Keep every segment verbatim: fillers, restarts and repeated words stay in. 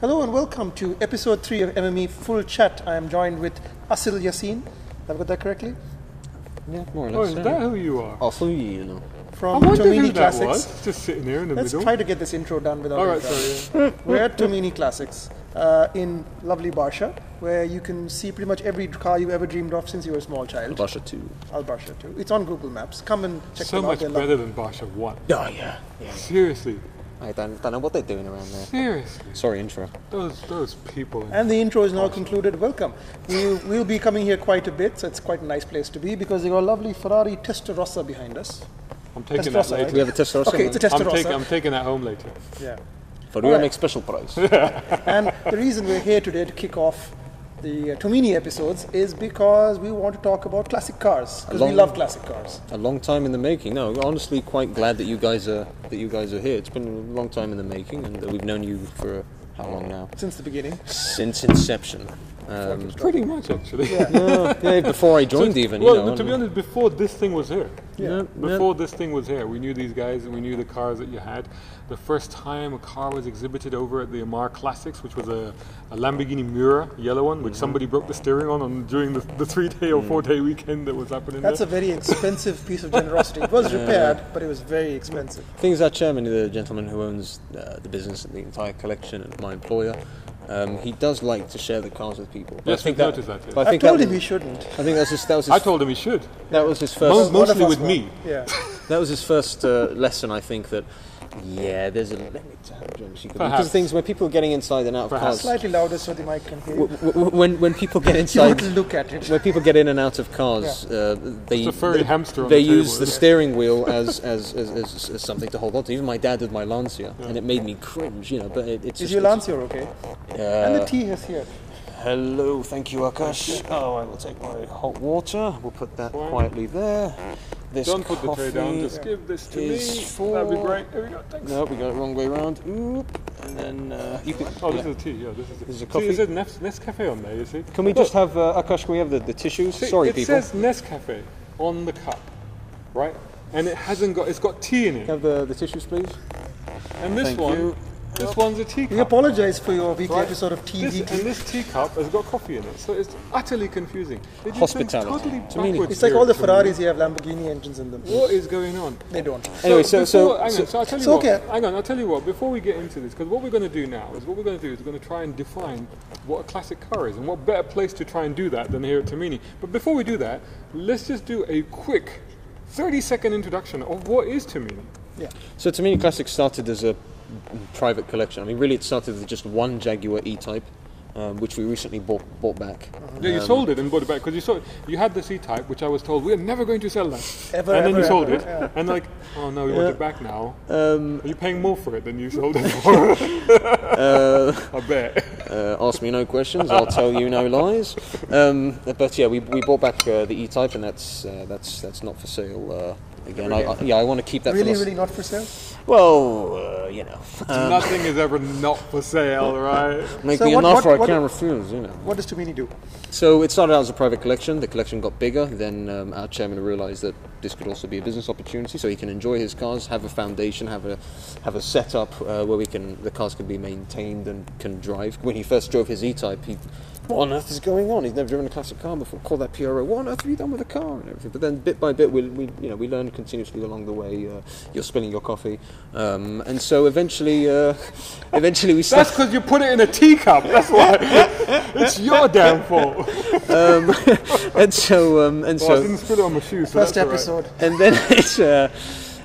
Hello and welcome to episode three of M M E Full Chat. I am joined with Asil Yaseen. Have I got that correctly? Yeah, more or less. Oh, is yeah. that who you are? Also, you know. From Tomini Classics. Was. Just sitting there in the Let's middle. Let's try to get this intro done without. All right, sorry. Yeah. We're at Tomini Classics uh, in lovely Barsha, where you can see pretty much every car you ever dreamed of since you were a small child. Al Barsha two. Al Barsha two. It's on Google Maps. Come and check so them out. So much better than Barsha one. Oh yeah. yeah, yeah. Seriously. I don't, don't know what they're doing around there. Seriously. Sorry, intro. Those those people. In and the intro is now awesome. Concluded. Welcome. We'll, we'll be coming here quite a bit, so it's quite a nice place to be because they've got a lovely Ferrari Testarossa behind us. I'm taking that later. Right? We have a Testarossa. Okay, it's a Testarossa. I'm, take, I'm taking that home later. Yeah. For right. a special price. And the reason we're here today to kick off the uh, Tomini episodes is because we want to talk about classic cars, because we love classic cars. A long time in the making. No, we're honestly quite glad that you guys are that you guys are here. It's been a long time in the making, and we've known you for uh, how long now? Since the beginning. Since inception. Um, pretty much, actually. Yeah. No, yeah, before I joined, so even. Well, you know, to be honest, before this thing was here. Yeah. yeah. Before yeah. this thing was here, we knew these guys, and we knew the cars that you had. The first time a car was exhibited over at the Amar Classics, which was a, a Lamborghini Miura, a yellow one, which mm-hmm. somebody broke the steering on, on during the, the three-day or four-day weekend that was happening. That's there. a very expensive piece of generosity. It was yeah. repaired, but it was very expensive. The thing is, our chairman, the gentleman who owns uh, the business and the entire collection, and my employer, Um, he does like to share the cars with people. Yes, we've noticed that. Yes. I, I told that, him he shouldn't. I think that's his, that was his. I told him he should. That was his first. Most, mostly with one. me. Yeah. That was his first uh, lesson. I think that. Yeah, there's a limit to how drunk you can be. Because things when people are getting inside and out of Perhaps. cars. Slightly louder so the mic can hear. W- w- when when people get inside, look at it. When people get in and out of cars, yeah. uh, they it's a furry they, hamster on they the table, use the it? steering wheel as as, as, as as something to hold on to. Even my dad did my Lancia, yeah. and it made me cringe. You know, but it, it's. Is just, your Lancia okay? Uh, and the tea is here. Hello, thank you, Akash. Oh, I will take my hot water. We'll put that Fine. quietly there. This Don't put the tray down, just give this to me. That'd be great. There we go, thanks. No, we got it wrong way around. Oop. And then uh, you can. Oh, yeah. this is a tea, yeah, this is a, this is a coffee. See, there's a Nescafe on there, you see. Can we Look. just have, uh, Akash, can we have the, the tissues? See, Sorry, it people. It says Nescafe on the cup, right? And it hasn't got, it's got tea in it. Can have the, the tissues, please? And this Thank one, you. this one's a teacup. We apologise for your weekly right. episode of T V. This, and this teacup has got coffee in it, so it's utterly confusing. They do Hospitality. Totally backwards it's like all the Ferraris here have Lamborghini engines in them. What is going on? They don't. Anyway, so, so, before, so, hang so, on, so I'll tell you so what. Okay. Hang on, I'll tell you what. Before we get into this, because what we're going to do now is what we're going to do is we're going to try and define what a classic car is, and what better place to try and do that than here at Tomini. But before we do that, let's just do a quick thirty-second introduction of what is Tomini. Yeah. So Tomini Classic started as a private collection. I mean, really, it started with just one Jaguar E-Type, um, which we recently bought bought back. Mm-hmm. Yeah, you um, sold it and bought it back because you sold. You had this E-Type, which I was told we're never going to sell that. Ever, and then ever, you sold ever, it, yeah. and like, oh no, we yeah. want it back now. Um, Are you paying more for it than you sold it for? uh, I bet. Uh, ask me no questions. I'll tell you no lies. Um, but yeah, we we bought back uh, the E-Type, and that's uh, that's that's not for sale. Uh, Again, I, I, yeah, I want to keep that. Really, really not for sale. Well, uh, you know, um, nothing is ever not for sale, right? Make so me what, an offer I can't refuse. You know. What does Tomini do? So it started out as a private collection. The collection got bigger. Then um, our chairman realised that this could also be a business opportunity, so he can enjoy his cars, have a foundation, have a have a setup uh, where we can the cars can be maintained and can drive. When he first drove his E-Type, he. What on earth is going on? He's never driven a classic car before. Call that P R O. What on earth have you done with the car and everything? But then, bit by bit, we, we you know we learn continuously along the way. Uh, you're spilling your coffee, um, and so eventually, uh, eventually we. That's because you put it in a teacup. That's why. It's your downfall. Um, and so, um, and well, so. I didn't spill it on my shoes. So first episode. Right. And then it's. Uh,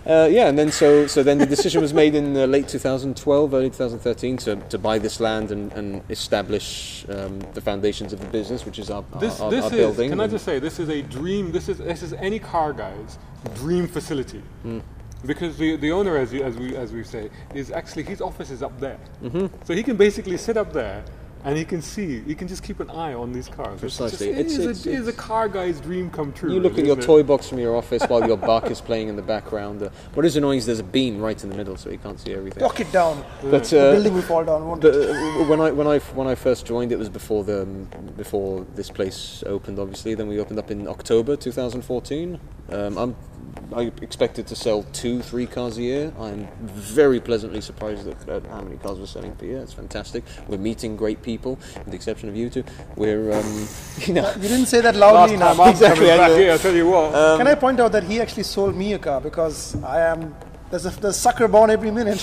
Uh, yeah, and then so so then the decision was made in uh, late two thousand twelve, early two thousand thirteen to, to buy this land and, and establish um, the foundations of the business, which is our, this, our, this our is, building. Can I just say, this is a dream, this is this is any car guy's dream facility. Mm. Because the the owner, as, you, as, we, as we say, is actually, his office is up there. Mm-hmm. So he can basically sit up there and he can see, he can just keep an eye on these cars. Precisely. It's just, it it's, is a, it's, it's a car guy's dream come true. You look really, at your toy it? box from your office while your buck is playing in the background. Uh, what is annoying is there's a beam right in the middle, so you can't see everything. Lock it down. But, uh, the building will fall down, won't but, it? when, I, when, I, when I first joined, it was before, the, before this place opened, obviously. Then we opened up in October twenty fourteen. Um, I'm I expected to sell two, three cars a year. I'm very pleasantly surprised at, at how many cars we're selling per year. It's fantastic. We're meeting great people, with the exception of you two. We're, um, you know. You didn't say that loudly enough. Exactly. Back here, I'll tell you what. Um, Can I point out that he actually sold me a car because I am, there's a, there's a sucker born every minute.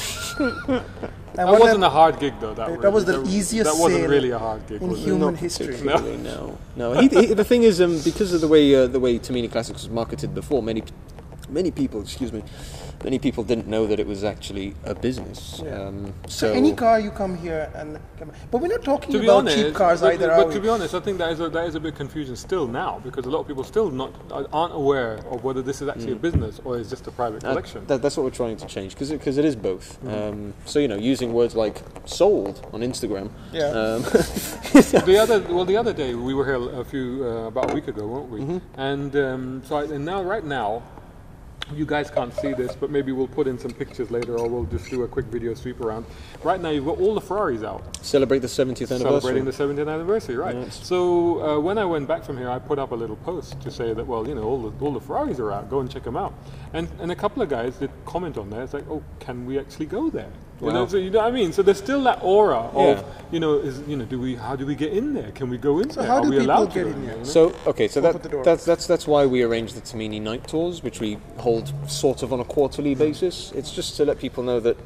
That wasn't a hard gig, though. That, that really, was the that easiest. That wasn't really a hard gig in human history. No, no. no. He, he, the thing is, um, because of the way uh, the way Tomini Classics was marketed before, many, many people, excuse me, many people didn't know that it was actually a business. Yeah. Um, so, so any car you come here and, come, but we're not talking about honest, cheap cars but, either. But, are but we? To be honest, I think that is a, that is a bit confusion still now because a lot of people still not aren't aware of whether this is actually mm. a business or is just a private collection. Uh, that, that's what we're trying to change because because it, it is both. Mm. Um, so you know, using words like sold on Instagram. Yeah. Um, the other well, the other day we were here a few uh, about a week ago, weren't we? Mm-hmm. And um, so I, and now right now. You guys can't see this, but maybe we'll put in some pictures later, or we'll just do a quick video sweep around. Right now, you've got all the Ferraris out. Celebrate the seventieth anniversary. Celebrating the seventieth anniversary, right. Yes. So uh, when I went back from here, I put up a little post to say that, well, you know, all the, all the Ferraris are out. Go and check them out. And, and a couple of guys did comment on there. It's like, oh, can we actually go there? Wow. You know, so you know what I mean. So there's still that aura yeah. of, you know, is you know, do we? How do we get in there? Can we go in so there? How do Are we people allowed get to in there? You know? So okay, so that, that's that's that's why we arrange the Tomini night tours, which we hold sort of on a quarterly basis. It's just to let people know that,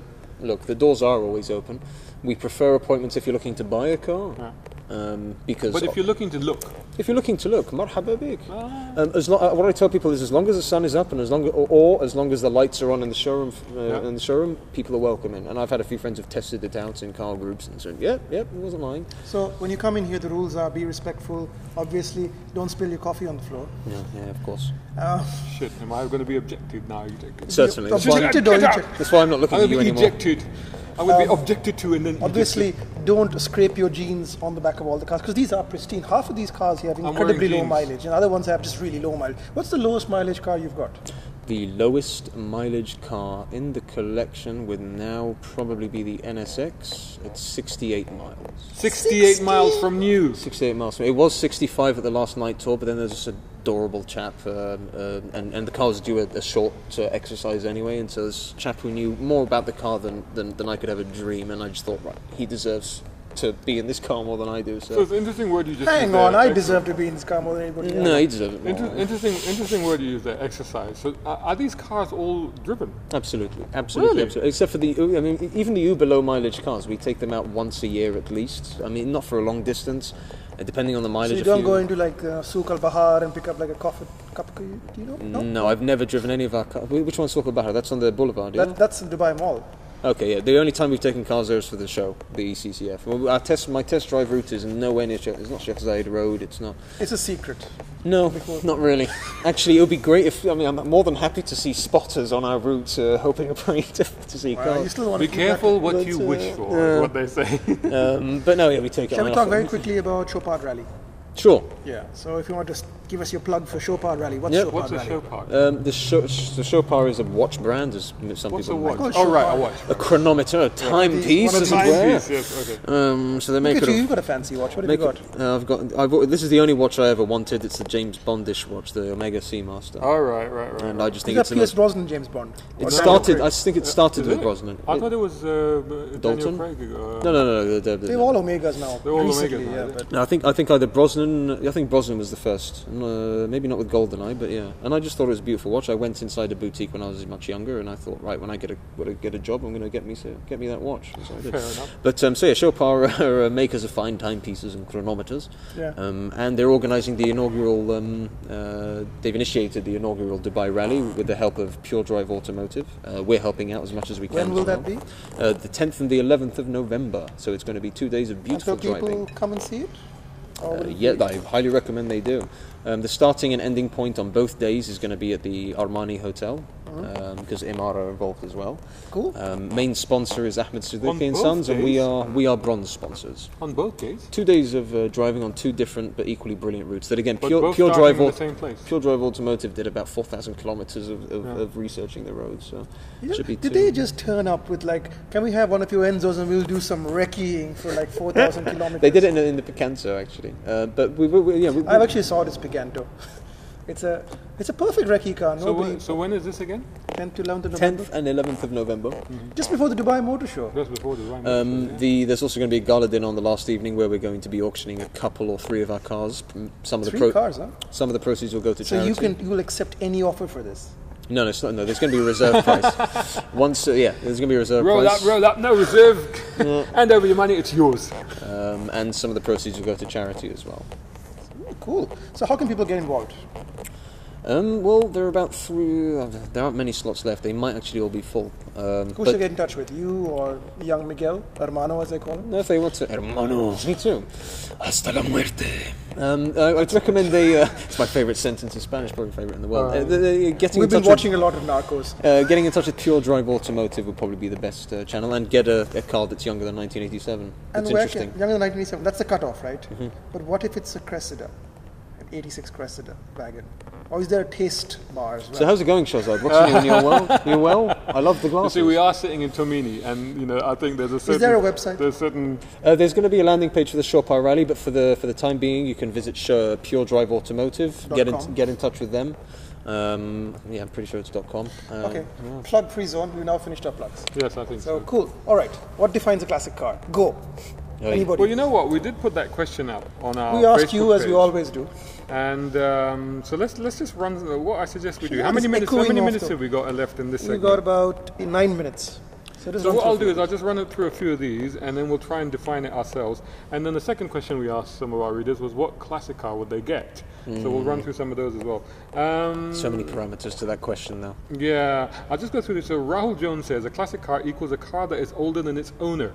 look, the doors are always open. We prefer appointments if you're looking to buy a car. Yeah. Um, because but if you're looking to look, if you're looking to look, marhaba bik. Ah. Um, as lo- what I tell people is, as long as the sun is up and as long, or, or as long as the lights are on in the showroom, uh, yeah. in the showroom, people are welcome in. And I've had a few friends who've tested it out in car groups and said, "Yep, yep, it wasn't mine." So when you come in here, the rules are: be respectful. Obviously, don't spill your coffee on the floor. Yeah, yeah, of course. Uh, Shit, am I going to be objected now? You take it. Certainly. That's why, objected or ejected? That's why I'm not looking at you anymore. Ejected. I would um, be objected to and then obviously ejected. Don't scrape your jeans on the back of all the cars because these are pristine. Half of these cars here have incredibly low mileage and other ones have just really low mileage. What's the lowest mileage car you've got? The lowest mileage car in the collection would now probably be the N S X at sixty-eight miles. sixty-eight, sixty-eight miles from new? sixty-eight miles from new. It was sixty-five at the last night tour, but then there's this adorable chap, uh, uh, and, and the car was due a, a short uh, exercise anyway, and so this chap who knew more about the car than, than, than I could ever dream, and I just thought, right, he deserves to be in this car more than I do. So, so it's an interesting word you just hang used on, there, I exercise. Deserve to be in this car more than anybody else. No, he deserves it more. Inter- interesting, interesting word you use there, exercise. So are, are these cars all driven? Absolutely, absolutely, really? absolutely. Except for the, I mean, even the uber low mileage cars, we take them out once a year at least. I mean, not for a long distance. Depending on the mileage. So you don't go into like uh, Souk Al Bahr and pick up like a coffee cup, do you know? No, no, I've never driven any of our cars. Which one's Souk Al Bahr? That's on the boulevard, yeah? That, that's in Dubai Mall. Okay, yeah. The only time we've taken cars there is for the show, the E C C F. Well, our test, my test drive route is nowhere near. It's not Sheikh Zayed Road. It's not. It's a secret. No, not really. Actually, it would be great if. I mean, I'm more than happy to see spotters on our route, uh, hoping and praying to, to see well, cars. You still want be to careful what but, you uh, wish for. Uh, is what they say. um, but no, yeah, we take. Shall it Shall we talk very quickly about Chopard Rally? Sure. Yeah. So if you want to st- give us your plug for Chopard Rally, what's yep. Chopard what's Rally? What's a Chopard? Um, the, Cho- sh- the Chopard is a watch brand, as some what's people. What's a watch? Make. Oh right, a watch. A chronometer, a timepiece, yeah, as it were. Yes, okay. Um, so they make it. You, you've got a fancy watch. What have you got? It, uh, I've got. I bought, this is the only watch I ever wanted. It's the James Bondish watch, the Omega Seamaster. Oh right, right, right. And right. I just think is it's that Pierce little, Brosnan James Bond. It started. I think it started uh, with it? Brosnan. I thought it was uh, Dalton. Craig, uh, no, no, no. They're all Omegas now. They're all Omegas. No, I think I think either Brosnan. I think Brosnan was the first, uh, maybe not with GoldenEye, but yeah. And I just thought it was a beautiful watch. I went inside a boutique when I was much younger, and I thought, right, when I get a when I get a job, I'm going to get me so, get me that watch. So I did. Fair enough. But um, so yeah, Chopard are makers of fine timepieces and chronometers, yeah. um, and they're organising the inaugural. Um, uh, they've initiated the inaugural Dubai Rally with the help of Pure Drive Automotive. Uh, we're helping out as much as we can. When will that be? Uh, the tenth and the eleventh of November. So it's going to be two days of beautiful driving. So people come and see it. Uh, yeah, I highly recommend they do. Um, the starting and ending point on both days is going to be at the Armani Hotel, because mm-hmm. um, Amar are involved as well. Cool. Um, main sponsor is Ahmed Sudhufi and Sons, days. And we are we are bronze sponsors. On both days? Two days of uh, driving on two different but equally brilliant routes. That again, Pure, Pure, Drive Auto- Pure Drive Automotive did about four thousand kilometers of, of, yeah. of researching the roads. So you know, should be did two. They just turn up with like, can we have one of your Enzos and we'll do some recceing for like four thousand kilometers? They did it in, in the Picanto actually. Uh, but we, we, we, yeah, we, we, I've actually saw this Picanto. It's a it's a perfect recce car. So when, so when is this again? tenth to eleventh of November. tenth and eleventh of November. Mm-hmm. Just before the Dubai Motor Show. Just before the Dubai Motor um, Show. Yeah. The, there's also going to be a gala dinner on the last evening where we're going to be auctioning a couple or three of our cars. Some of three the pro cars, huh? Some of the proceeds will go to so charity. So you can you will accept any offer for this? No, no, it's not, no. There's going to be a reserve price. Once, uh, yeah, there's going to be a reserve roll price. Roll up, roll up. No reserve. Yeah. Hand over your money. It's yours. Um, and some of the proceeds will go to charity as well. Cool. So how can people get involved? Um, well, there are about three, uh, there aren't many slots left. They might actually all be full. Um, Who should get in touch with you or young Miguel, hermano as they call him? No, if they want to. Hermano. Me too. Hasta la muerte. Um, I, I'd recommend they, uh, it's my favourite sentence in Spanish, probably favourite in the world. Um, uh, they, getting we've in touch been watching with, a lot of Narcos. Uh, getting in touch with Pure Drive Automotive would probably be the best uh, channel, and get a, a car that's younger than nineteen eighty-seven. That's and interesting. Can, younger than nineteen eighty-seven, that's the cutoff, right? Mm-hmm. But what if it's a Cressida? eighty-six Cressida wagon, or is there a taste bar as well? So how's it going, Shazad? What's new in your well? You're well? I love the glasses. You see, we are sitting in Tomini, and you know, I think there's a certain... Is there a website? There's certain... Uh, there's going to be a landing page for the Chopard Rally, but for the for the time being, you can visit Pure Drive Automotive. Get in, get in touch with them. Um, yeah, I'm pretty sure it's .com. Uh, okay, yeah. Plug-free zone. We've now finished our plugs. Yes, I think so. So cool. All right. What defines a classic car? Go. Anybody? Well, you know what? We did put that question up on our We asked Facebook you, as page. We always do. And um, so let's let's just run through what I suggest we do. How many minutes? How many minutes have we got left in this segment? We got about nine minutes. So, so what I'll do is I'll just run it through a few of these, and then we'll try and define it ourselves. And then the second question we asked some of our readers was, what classic car would they get? Mm. So we'll run through some of those as well. Um, so many parameters to that question, though. Yeah, I'll just go through this. So Rahul Jones says a classic car equals a car that is older than its owner.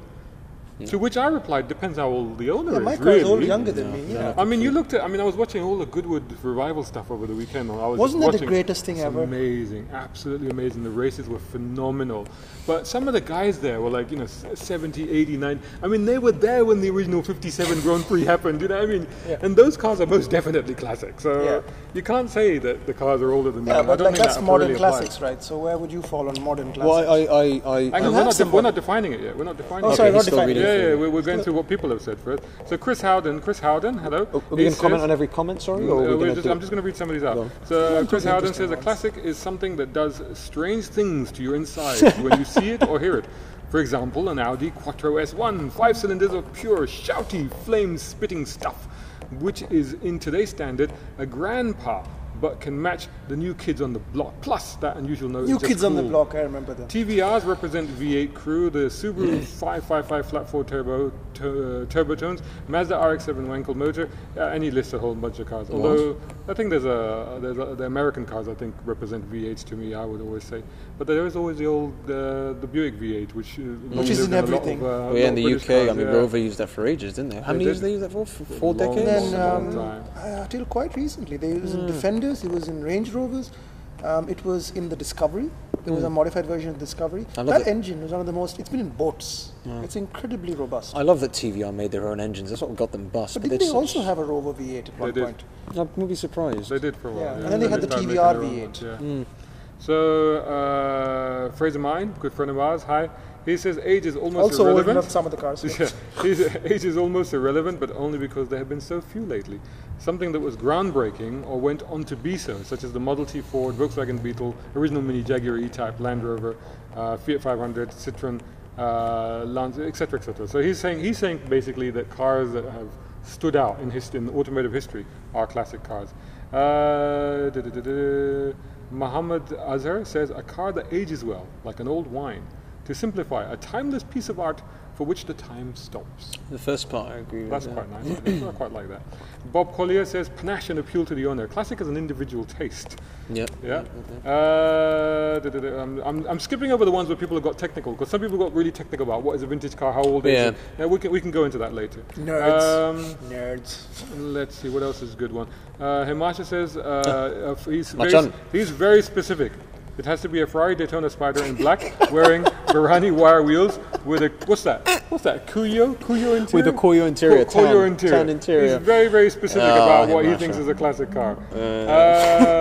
Yeah. To which I replied, depends how old the owner yeah, is. My car's really. old, younger than no, me. Yeah. I mean, you looked at. I mean, I was watching all the Goodwood revival stuff over the weekend. I was Wasn't that the greatest thing ever? Amazing, absolutely amazing. The races were phenomenal. But some of the guys there were like, you know, seventy, eighty, ninety. I mean, they were there when the original fifty-seven Grand Prix happened. You know what I mean? Yeah. And those cars are most definitely classic. So yeah. you can't say that the cars are older than the yeah, but I don't like think that's that modern classics, applies. right? So where would you fall on modern classics? Well, I, I, I, I, I we're, not we're not defining it yet. We're not defining. Oh, it. sorry, okay, not defining. Yeah, Yeah, yeah, we're going through what people have said first. So Chris Howden, Chris Howden, hello. Oh, are we going to comment on every comment, sorry? Or uh, we just, I'm just going to read some of these out. No. So Chris Howden says, a classic is something that does strange things to your inside when you see it or hear it. For example, an Audi Quattro S one, five cylinders of pure, shouty, flame-spitting stuff, which is, in today's standard, a grandpa, but can match the new kids on the block. Plus that unusual note. New is just kids cool. on the block, I remember that. T V Rs represent V eight crew, the Subaru five fifty-five flat four turbo, tur turbotones, Mazda R X seven wankled motor, uh, and he lists a whole bunch of cars. Although I think there's a, there's a the American cars I think represent V eights to me. I would always say, but there is always the old uh, the Buick V eight, which mm. which is in everything. Of, uh, yeah, in the British U K, cars, I mean yeah. Rover used that for ages, didn't they? How many years did they use that for? Four long, decades. Long, long um, until quite recently, they used mm. Defender. It was in Range Rovers, um, it was in the Discovery, there mm. was a modified version of Discovery. That, that engine was one of the most, it's been in boats, yeah. it's incredibly robust. I love that T V R made their own engines, that's what got them bust. But, but didn't they also have a Rover V eight at one did. point? I would be surprised. They did for a while. Yeah. Yeah. And, and then they, they had the T V R V eight. Yeah. Mm. So, uh, Fraser Mine, good friend of ours, hi. He says age is almost also irrelevant. Also some of the cars. Yeah. Age is almost irrelevant, but only because there have been so few lately. Something that was groundbreaking or went on to be so, such as the Model T Ford, Volkswagen Beetle, original Mini, Jaguar E-Type, Land Rover, uh, Fiat five hundred, Citroen, uh, Lancia, et cetera, et cetera. So he's saying he's saying basically that cars that have stood out in history, in automotive history, are classic cars. Uh, da, da, da, da. Muhammad Azhar says a car that ages well, like an old wine. To simplify, a timeless piece of art for which the time stops. The first part, I agree with That's that. quite nice. I, I quite like that. Bob Collier says, panache and appeal to the owner. Classic is an individual taste. Yep. Yeah. Yeah. Uh, da, da, da, I'm, I'm, I'm skipping over the ones where people have got technical, because some people got really technical about what is a vintage car, how old yeah. is it. Yeah, we can, we can go into that later. Nerds. Um, Nerds. Let's see, what else is a good one? Uh, Himanshu says, uh, uh, he's, very, he's very specific. It has to be a Ferrari Daytona Spider in black, wearing Varani wire wheels with a what's that? What's that? Cuyo, Cuyo interior. With a Cuyo interior. Co Cuyo tan, interior. Tan interior. He's very, very specific oh, about what he thinks is a classic car. Uh. Uh,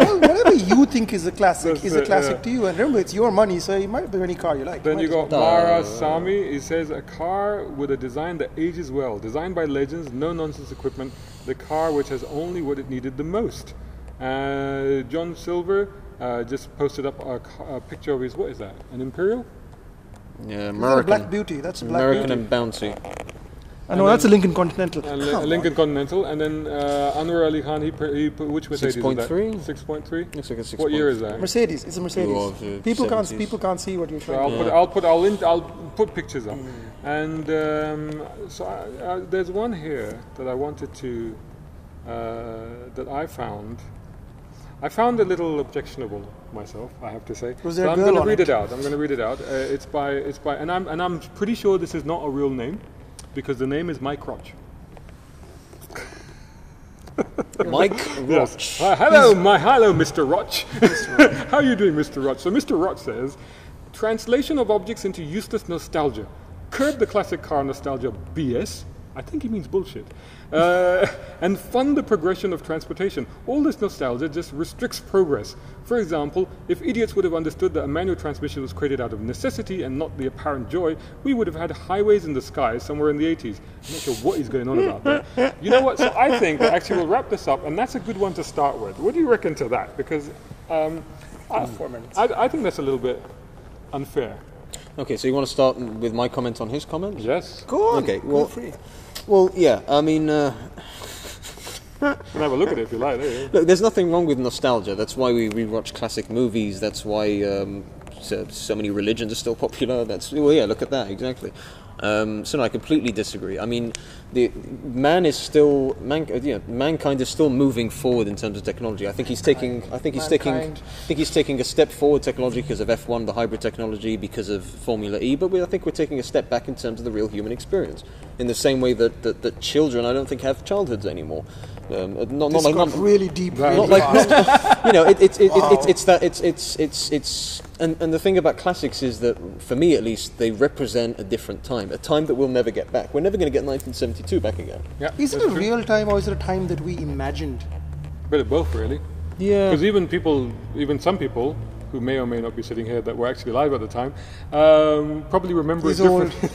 well, whatever you think is a classic is a classic uh, to you, and remember, it's your money, so it might be any car you like. Then you, you got Mara Sami. He says a car with a design that ages well, designed by legends, no nonsense equipment, the car which has only what it needed the most. Uh, John Silver uh, just posted up a, a picture of his, what is that, an Imperial? Yeah, American. Black Beauty, that's Black American Beauty. American and bouncy. I know, that's a Lincoln Continental. A li- Lincoln Continental, and then uh, Anwar Ali Khan, he, he which Mercedes is that? six point three Looks like a six. What year is that? Mercedes. It's a Mercedes. Oh, it's people seventies. Can't people can't see what you're trying. So I'll, yeah. put, I'll put I'll in, I'll put pictures up, mm. and um, so I, I, there's one here that I wanted to uh, that I found. I found a little objectionable myself, I have to say. Was there so a girl I'm going to read it? it out. I'm going to read it out. Uh, it's by it's by, and I'm and I'm pretty sure this is not a real name. Because the name is Mike Crotch. Mike Crotch. Uh, hello, my hello, Mister Roch. How are you doing, Mister Roch? So Mister Roch says, translation of objects into useless nostalgia. Curb the classic car nostalgia B S. I think he means bullshit. Uh, and fund the progression of transportation. All this nostalgia just restricts progress. For example, if idiots would have understood that a manual transmission was created out of necessity and not the apparent joy, we would have had highways in the sky somewhere in the eighties. I'm not sure what is going on about that. You know what? So I think that actually we'll wrap this up, and that's a good one to start with. What do you reckon to that? Because um, I, four minutes. I, I think that's a little bit unfair. Okay, so you want to start with my comment on his comment? Yes. Go on. Okay. Well, free. Well, yeah, I mean... Uh, you can have a look at it if you like. There you go. Look, there's nothing wrong with nostalgia. That's why we rewatch classic movies. That's why um, so, so many religions are still popular. That's Well, yeah, look at that, exactly. Um, so no, I completely disagree. I mean, the man is still... Man, you know, mankind is still moving forward in terms of technology. I think he's taking... I think he's taking, I think he's taking a step forward technology because of F one, the hybrid technology, because of Formula E, but we, I think we're taking a step back in terms of the real human experience. In the same way that, that, that children, I don't think, have childhoods anymore. Um, not, this not like got not, really deep. Not really like not, you know, it, it, it, wow. it, it, it's that it's it's it's it's and, and the thing about classics is that for me at least they represent a different time, a time that we'll never get back. We're never going to get nineteen seventy-two back again. Yeah, is it a true. real time or is it a time that we imagined? A bit of both, really. Yeah, because even people, even some people who may or may not be sitting here that were actually alive at the time, um, probably remember He's it differently.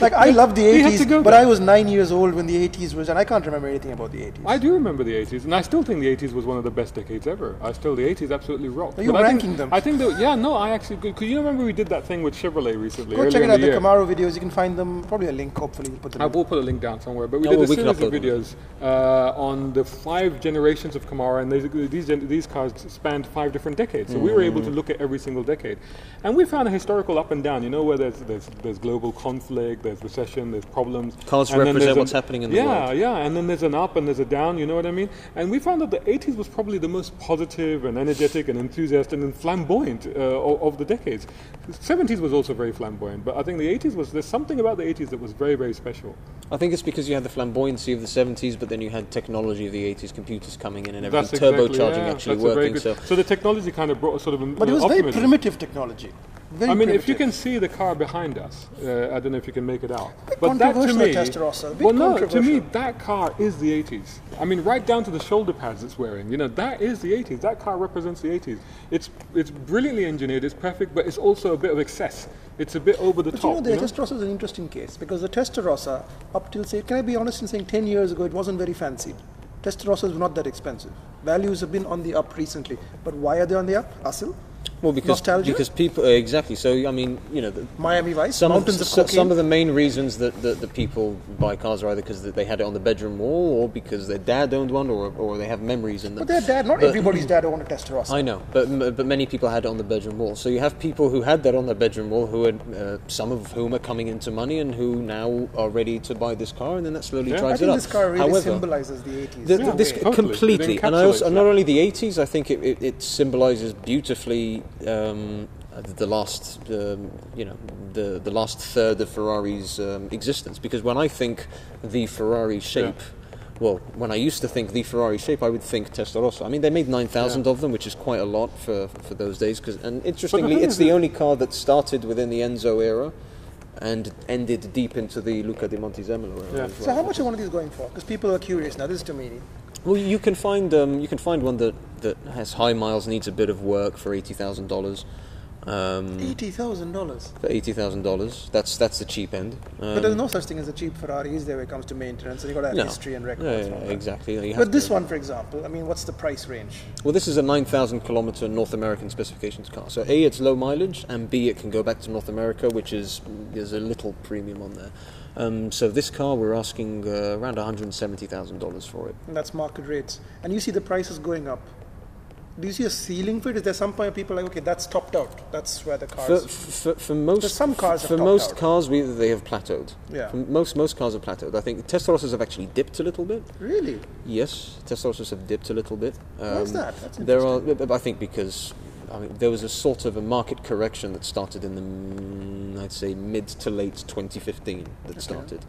Like, I loved the eighties, but I was nine years old when the eighties was, and I can't remember anything about the eighties. I do remember the eighties, and I still think the eighties was one of the best decades ever. I still, the eighties absolutely rocked. Are you but ranking I think, them? I think, that, yeah, no, I actually, because you remember we did that thing with Chevrolet recently. Go check it out, the, the Camaro videos, you can find them, probably a link, hopefully. We'll put them I will put a link down somewhere, but we oh, did well, a we series of videos uh, on the five generations of Camaro, and they, these, these cars spanned five different decades, so mm. we were able to look at every single decade. And we found a historical up and down, you know, where there's there's, there's global conflict, there's recession, there's problems. Cars and represent what's an, happening in the yeah, world. Yeah, yeah, and then there's an up and there's a down, you know what I mean? And we found that the eighties was probably the most positive and energetic and enthusiastic and flamboyant uh, of the decades. The seventies was also very flamboyant, but I think the eighties was, there's something about the eighties that was very, very special. I think it's because you had the flamboyancy of the seventies, but then you had technology of the eighties, computers coming in and everything, that's exactly, turbocharging yeah, actually working. So. so the technology kind of brought a sort of an But it was optimism. Very primitive technology. Very I mean, primitive. If you can see the car behind us, uh, I don't know if you can make it out. But that to me, Testarossa, well, no, to me that car is the eighties. I mean, right down to the shoulder pads it's wearing. You know, that is the eighties. That car represents the eighties. It's it's brilliantly engineered. It's perfect, but it's also a bit of excess. It's a bit over the but top. You know, the you know? Testarossa is an interesting case because the Testarossa, up till say, can I be honest in saying, ten years ago, it wasn't very fancied. Testarossas were not that expensive. Values have been on the up recently, but why are they on the up, Asil? Well, because nostalgia? because people uh, exactly. So I mean, you know, the, Miami Vice. Some mountains of, of some of the main reasons that the, the people buy cars are either because they had it on the bedroom wall, or because their dad owned one, or or they have memories in them. But their dad, not but, everybody's dad owned a Testarossa. I know, but but many people had it on the bedroom wall. So you have people who had that on their bedroom wall, who had uh, some of whom are coming into money and who now are ready to buy this car, and then that slowly yeah. drives I think it this up. This car really However, symbolizes the eighties. The, the, this totally. completely, and I also, not only the eighties. I think it, it, it symbolizes beautifully. Um, the last, um, you know, the the last third of Ferrari's um, existence. Because when I think the Ferrari shape, yeah. well, when I used to think the Ferrari shape, I would think Testarossa. I mean, they made nine thousand yeah. of them, which is quite a lot for for those days. Cause, and interestingly, the it's the only car that started within the Enzo era and ended deep into the Luca de Montezemolo era. Yeah. So, well. How much are one of these going for? Because people are curious now. This is Tomini. Well, you can find um, you can find one that, that has high miles, needs a bit of work for eighty thousand dollars. Um, eighty thousand dollars. For eighty thousand dollars. That's that's the cheap end. Um, but there's no such thing as a cheap Ferrari, is there, when it comes to maintenance? So you've got to have no. history and records. Yeah, yeah, exactly. But this one, for example, I mean, what's the price range? Well, this is a nine thousand kilometer North American specifications car. So A, it's low mileage, and B, it can go back to North America, which is, there's a little premium on there. Um, so this car, we're asking uh, around one hundred seventy thousand dollars for it. And that's market rates. And you see the prices going up. Do you see a ceiling for it? Is there some point people are like, okay, that's topped out? That's where the cars. For, for, for most, for some cars, for most out. cars, we, they have plateaued. Yeah. For most most cars have plateaued. I think Testarossas have actually dipped a little bit. Really? Yes, Testarossas have dipped a little bit. Um, Why's that? That's there are, I think, because I mean, there was a sort of a market correction that started in the, I'd say, mid to late twenty fifteen. That okay. started.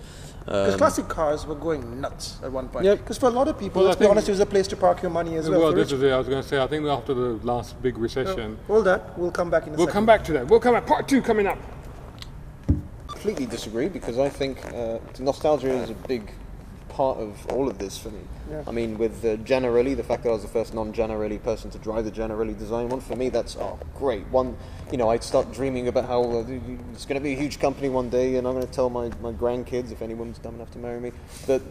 Because um, classic cars were going nuts at one point. Because yep. for a lot of people, well, let's be honest, it was a place to park your money as well. Well, this is it. I was going to say, I think after the last big recession... Uh, all that, we'll come back in a we'll second. We'll come back to that. We'll come back. Part two coming up. Completely disagree, because I think uh, nostalgia is a big part of all of this for me. Yeah. I mean, with uh, Janarelli, the fact that I was the first non-Janarelli person to drive the Janarelli design one, for me, that's oh, great. One, you know, I'd start dreaming about how uh, it's going to be a huge company one day, and I'm going to tell my, my grandkids, if anyone's dumb enough to marry me, that,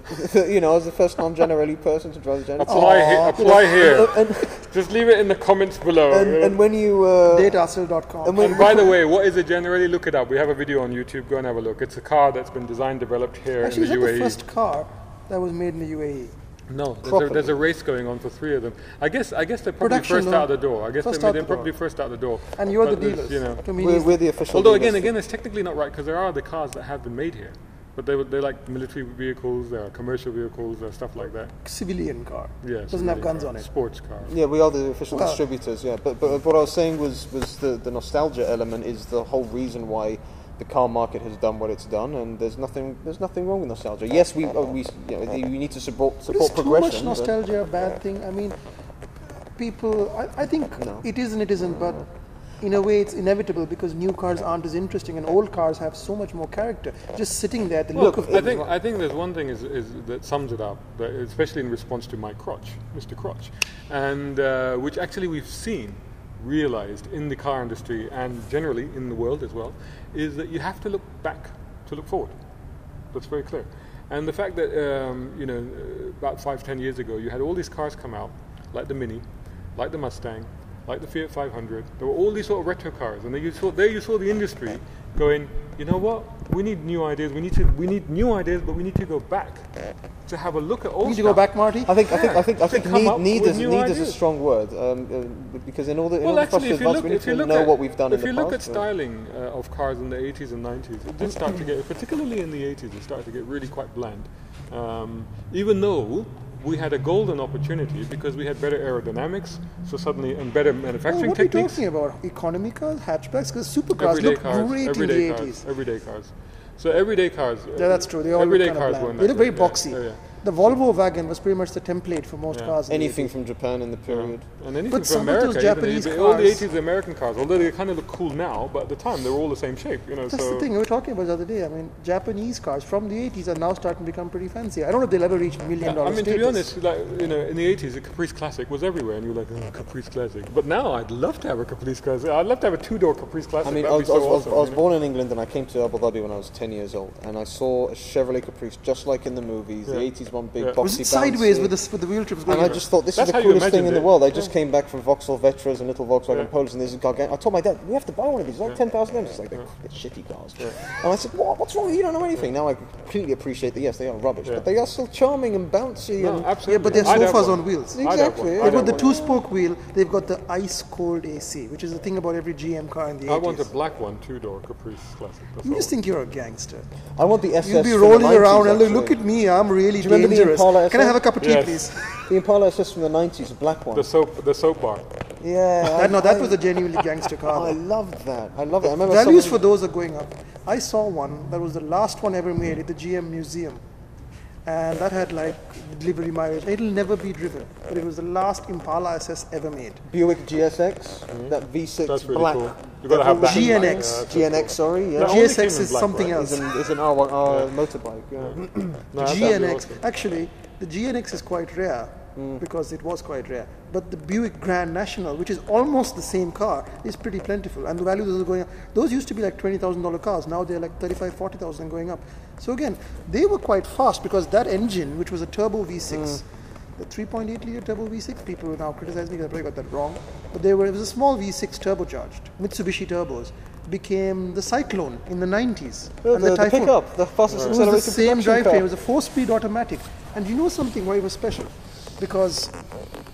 you know, I was the first non-Janarelli person to drive the Janarelli. Apply, oh, he apply here. Uh, and just leave it in the comments below. And, and when you... Uh, date asil dot com. And, and by the way, what is a Janarelli? Look it up. We have a video on YouTube. Go and have a look. It's a car that's been designed, developed here Actually, in the U A E. Actually, is that the first car that was made in the U A E? No, there's a, there's a race going on for three of them. I guess I guess they're probably Production, first no? out the door. I guess first they're, they're the probably door. first out the door. And you're but the dealers. You know, we're, we're the official. Although again, again, it's technically not right, because there are the cars that have been made here, but they they're like military vehicles, there are commercial vehicles, there are stuff like that. Civilian car. Yeah. Doesn't have guns car. on it. Sports car. Yeah, we are the official well, distributors. Yeah, but but what I was saying was was the the nostalgia element is the whole reason why the car market has done what it's done, and there's nothing there's nothing wrong with nostalgia. Yes, we oh, we you know, we need to support support but progression. Is too much nostalgia a bad thing? I mean, people, I, I think no. it is and it isn't, but in a way it's inevitable, because new cars aren't as interesting and old cars have so much more character. Just sitting there, the well, look of I think I think there's one thing is, is that sums it up, especially in response to my crotch, Mister Crotch, and uh, which actually we've seen realized in the car industry and generally in the world as well, is that you have to look back to look forward. That's very clear. And the fact that um, you know, about five, ten years ago, you had all these cars come out, like the Mini, like the Mustang, like the Fiat five hundred. There were all these sort of retro cars, and there you saw, there you saw the industry going, you know what? We need new ideas. We need to. We need new ideas, but we need to go back to have a look at all. Need stuff. to go back, Marty. I think. Yeah. I think. I think. I think. Need, need, is, need is a strong word, um, uh, because in all the in well, all actually, the if you look, we need if you to know at, what we've done in the past. If you look at styling uh, of cars in the eighties and nineties, it did start to get, particularly in the eighties, it started to get really quite bland. Um, even though we had a golden opportunity, because we had better aerodynamics, so suddenly, and better manufacturing oh, what techniques. What are you talking about? Economy cars, hatchbacks, because supercars looked cars, great in the cars, eighties. Everyday cars. So everyday cars. Yeah, that's true. They all everyday look cars were. They look very yeah. boxy. Yeah. Oh, yeah. The Volvo wagon was pretty much the template for most yeah. cars. Anything from Japan in the period. Yeah. And anything but from America. Those Japanese even, cars. All the eighties, the American cars, although they kind of look cool now, but at the time they were all the same shape. You know, that's so the thing we were talking about the other day. I mean, Japanese cars from the eighties are now starting to become pretty fancy. I don't know if they'll ever reach million dollar yeah, I mean, status. To be honest, like, you know, in the eighties, the Caprice Classic was everywhere, and you were like, oh, Caprice Classic. But now I'd love to have a Caprice Classic. I'd love to have a two-door Caprice Classic. I mean, I was, so I was, awesome, I was born know? in England, and I came to Abu Dhabi when I was ten years old, and I saw a Chevrolet Caprice just like in the movies, yeah. the eighties. One big yeah. boxy was it sideways with the, with the wheel trips going and I just thought this That's is the coolest thing it. in the world. I just yeah. came back from Vauxhall Vetras and little Volkswagen yeah. Polos, and there's a gargantuan. I told my dad, we have to buy one of these, like yeah. ten thousand M's. It's like, they're yeah. shitty cars. Yeah. And I said, what? what's wrong with you? You don't know anything. Yeah. Now I completely appreciate that, yes, they are rubbish, yeah. but they are still charming and bouncy. No, and absolutely. Yeah, but they're sofas on wheels. Exactly. They've got the two-spoke wheel, they've got the ice-cold A C, which is the thing about every G M car in the eighties. I want a black one, two-door Caprice Classic. You just think you're a gangster. I want the S S. You'll be rolling around and look at me, I'm really dangerous. Can I have a cup of tea, yes. please? The Impala S S from the nineties, a black one. The soap, the soap bar. Yeah. I, no, that I, was a genuinely gangster car. I loved that. I loved it. I remember values for those are going up. I saw one that was the last one ever made at the G M Museum, and that had like delivery mileage. It'll never be driven, but it was the last Impala S S ever mmade. Buick G S X, mm-hmm. that V six that's really black. Cool. You gotta have that. G N X, yeah, G N X, cool. sorry, yeah. G S X is black, something right? else. It's an, it's an R one R yeah. motorbike. Yeah. no, G N X, awesome. Actually, the G N X is quite rare. mm. because it was quite rare. But the Buick Grand National, which is almost the same car, is pretty plentiful, and the values are going up. Those used to be like twenty thousand dollar cars. Now they're like thirty-five, forty thousand and going up. So again, they were quite fast because that engine, which was a turbo V six, mm. the three point eight liter turbo V six, people will now criticize me because I probably got that wrong, but they were, it was a small V six turbocharged, Mitsubishi turbos, became the Cyclone in the nineties. Oh, and the, the Typhoon. The pickup, the fastest accelerated production car. It was the same drivetrain, it was a four-speed automatic. And you know something, why it was special? Because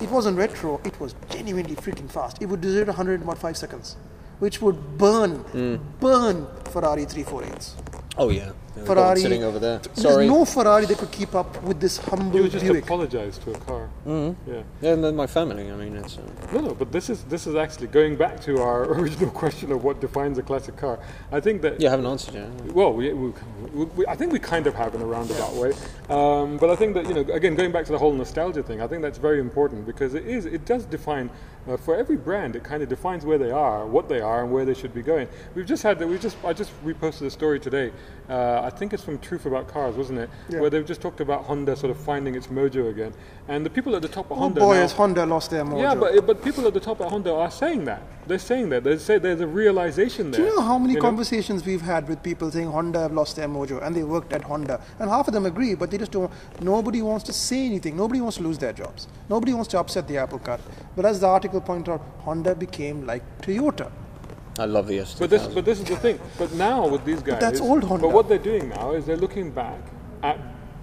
it wasn't retro, it was genuinely freaking fast. It would do one hundred in about five seconds, which would burn, mm. burn Ferrari three forty-eights. Oh yeah, yeah Ferrari sitting over there. Sorry. There's no Ferrari that could keep up with this humble Buick. You just Buick. apologized to a car. Mm-hmm. Yeah. Yeah, and then my family. I mean, it's uh... no, no. But this is this is actually going back to our original question of what defines a classic car. I think that you yeah, haven't answered yet. Well, we, we, we, we, I think we kind of have in a roundabout way. Um, but I think that you know, again, going back to the whole nostalgia thing, I think that's very important because it is it does define. Uh, for every brand, it kind of defines where they are, what they are, and where they should be going. We've just had that. We just I just reposted a story today. Uh, I think it's from Truth About Cars, wasn't it? Yeah. Where they've just talked about Honda sort of finding its mojo again, and the people at the top of oh Honda. Oh boy, now, has Honda lost their mojo? Yeah, but but people at the top at Honda are saying that. They're saying that. They say there's a realization there. Do you know how many conversations know? we've had with people saying Honda have lost their mojo, and they worked at Honda, and half of them agree, but they just don't. Nobody wants to say anything. Nobody wants to lose their jobs. Nobody wants to upset the apple cart. But as the article point out, Honda became like Toyota. I love the S two thousand. But this, but this is the thing. But now with these guys, but that's old Honda. But what they're doing now is they're looking back at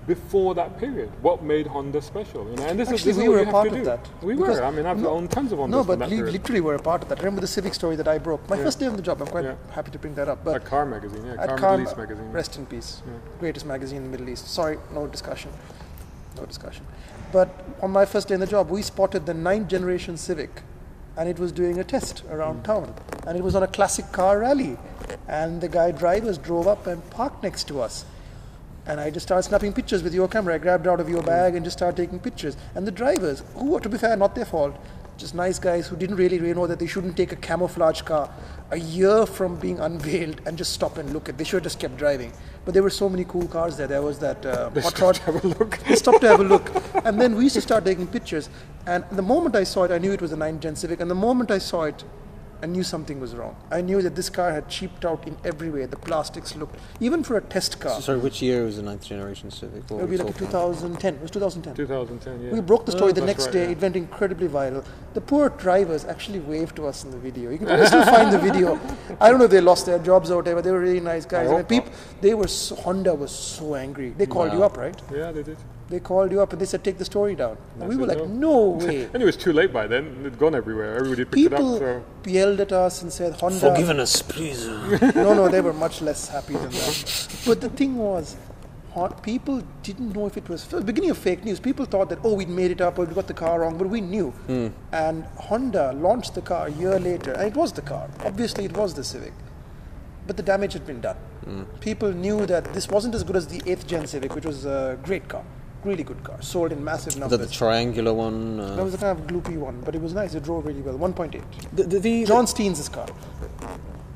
before that period. What made Honda special? You know, and this Actually, is this we is were a part of that. We because were. I mean, I've no, owned tons of Hondas. No, but that literally, period. We're a part of that. Remember the Civic story that I broke? My yeah. first day on the job. I'm quite yeah. happy to bring that up. But at Car Magazine, yeah, Car, Car Middle East Magazine. Rest in peace. Yeah. Greatest magazine in the Middle East. Sorry, no discussion. No discussion. But on my first day in the job, we spotted the ninth generation Civic, and it was doing a test around mm. town, and it was on a classic car rally, and the guy drivers drove up and parked next to us, and I just started snapping pictures with your camera. I grabbed out of your bag and just started taking pictures, and the drivers, who to be fair, not their fault, just nice guys who didn't really, really know that they shouldn't take a camouflage car a year from being unveiled and just stop and look at. They should have just kept driving. But there were so many cool cars there. There was that uh, hot rod. They stopped to have a look. And then we used to start taking pictures. And the moment I saw it, I knew it was a ninth gen Civic. And the moment I saw it, I knew something was wrong. I knew that this car had cheaped out in every way. The plastics looked, even for a test car. So, sorry, which year was the ninth generation Civic? It would be like two thousand ten. It was two thousand ten. two thousand ten, yeah. We broke the story oh, the next right, day. Yeah. It went incredibly viral. The poor drivers actually waved to us in the video. You can probably still find the video. I don't know if they lost their jobs or whatever. They were really nice guys. I mean, people, they were so, Honda was so angry. They called wow. you up, right? Yeah, they did. They called you up and they said, take the story down. And I we were like, no, no way. And it was too late by then. It had gone everywhere. Everybody picked People it up. People so. yelled at us and said, Honda. Forgiven us, please. No, no, they were much less happy than that. But the thing was, people didn't know if it was... The beginning of fake news, people thought that, oh, we'd made it up or we got the car wrong, but we knew. Mm. And Honda launched the car a year later. And it was the car. Obviously, it was the Civic. But the damage had been done. Mm. People knew that this wasn't as good as the eighth gen Civic, which was a great car. Really good car, sold in massive numbers. That the triangular one? Uh, that was a kind of gloopy one, but it was nice. It drove really well. one point eight. The, the, the John Steens' car,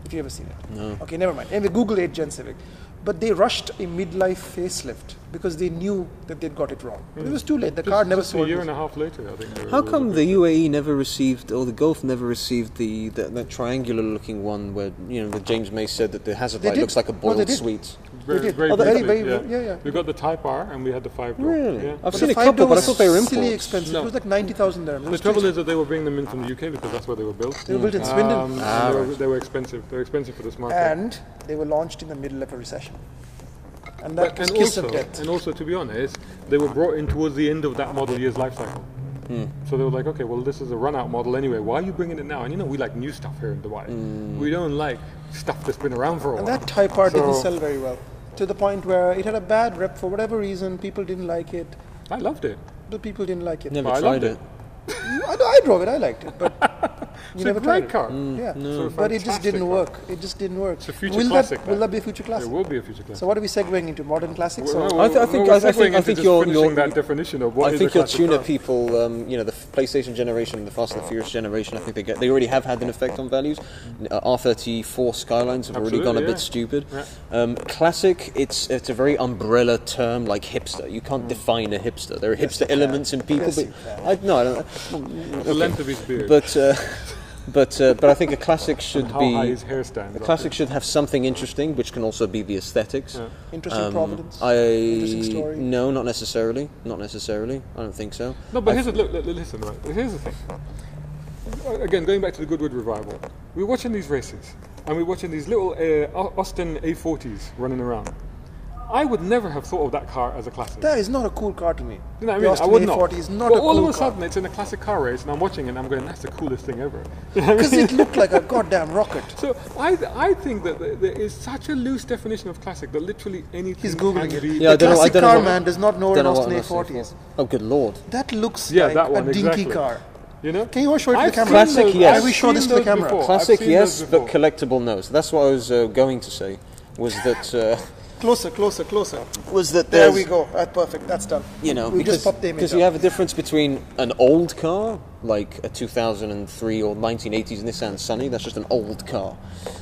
if you ever seen it. No. Okay, never mind. Anyway, Google eighth gen Civic. But they rushed a midlife facelift because they knew that they'd got it wrong. Mm. But it was too late. The just, car never sold. A year and a half later, I think. How come the U A E never received, or the Gulf never received the that, that triangular-looking one where you know where James May said that the hazard light looks like a boiled oh, sweet. Very, very, oh, very, very, yeah. Yeah, yeah. We got the Type R and we had the five door. Really? Yeah. I've but seen a couple, but I thought they were imports. Silly expensive. No. It was like ninety thousand dirhams. The trouble is that they were bringing them in from the U K because that's where they were built. They were built in Swindon. Um, ah, they, were, right. they were expensive. They were expensive for this market. And they were launched in the middle of a recession. And that but, and kiss also, of death. And also, to be honest, they were brought in towards the end of that model year's life cycle. Mm. So they were like, okay, well, this is a run-out model anyway. Why are you bringing it now? And you know, we like new stuff here in Dubai. Mm. We don't like stuff that's been around for a and while. And that Type R so didn't sell very well. To the point where it had a bad rep for whatever reason. People didn't like it. I loved it. The people didn't like it. Never but tried I it. it. I, I drove it. I liked it. But It's a great car. Mm, yeah. No. Sort of but it just didn't car. work. It just didn't work. It's a future will classic. That, will that be a future classic? It will be a future classic. So what are we segueing into? Modern classics? Well, or? No, I, th I think no, I, I think I think your that definition of what I think your tuner car. people, um, you know, the PlayStation generation, the Fast and the Furious generation. I think they get they already have had an effect on values. Uh, R thirty-four Skylines have Absolutely, already gone a yeah. bit stupid. Yeah. Um, classic. It's it's a very umbrella term, like hipster. You can't mm. define a hipster. There are yes, hipster elements in people, yes, but I no, I don't. The length of his beard. But. Uh, But uh, but I think a classic should how be high his hair stands, a classic should have something interesting, which can also be the aesthetics. Yeah. Interesting um, providence. I interesting story. No, not necessarily. Not necessarily. I don't think so. No, but I here's the look. Listen, right. Here's the thing. Again, going back to the Goodwood revival, we're watching these races, and we're watching these little uh, Austin A forties running around. I would never have thought of that car as a classic. That is not a cool car to me. You know what I mean? Austin I would A forty not. Is not but a all cool of a sudden, car. It's in a classic car race, and I'm watching it, and I'm going, that's the coolest thing ever. Because it looked like a goddamn rocket. So I, I think that there is such a loose definition of classic that literally anything He's Googling it. Yeah, the classic know, car know, man does not know what an Austin A forty is. Oh, good lord. That looks yeah, like that one, a dinky exactly. car. You know? Can you show it to the camera? Classic, yes. I will show this to the camera. Classic, yes, but collectible, no. That's what I was going to say, was that... Closer, closer, closer. Was that there we go. That's perfect. That's done. You know, we because because you have a difference between an old car, like a two thousand three or nineteen eighties Nissan Sunny. That's just an old car.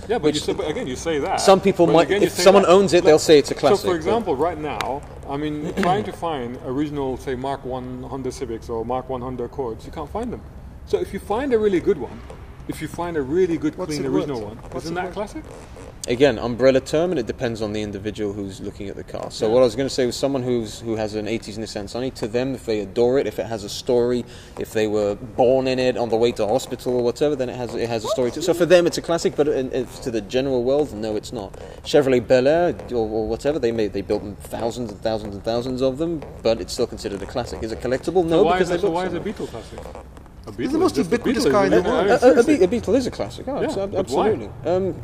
Yeah, but you say, again, you say that. Some people might. Again, if someone that, owns it, like, they'll say it's a classic. So, for example, right now, I mean, trying to find original, say, Mark one Honda Civics or Mark one Honda Accords, you can't find them. So, if you find a really good one, if you find a really good, What's clean, original worth? one, What's isn't that worth? classic? Again, umbrella term, and it depends on the individual who's looking at the car. So yeah. what I was going to say was someone who's who has an eighties Nissan Sunny, to them, if they adore it, if it has a story, if they were born in it on the way to hospital or whatever, then it has it has a story too. So for them, it's a classic, but in, in, to the general world, no, it's not. Chevrolet Bel Air or, or whatever, they made they built thousands and thousands and thousands of them, but it's still considered a classic. Is it collectible? No, so because they so why is a Beetle classic? A Beetle it's the most ubiquitous car in the world. A, a, a Beetle is a classic. Oh, yeah, ab absolutely. Um,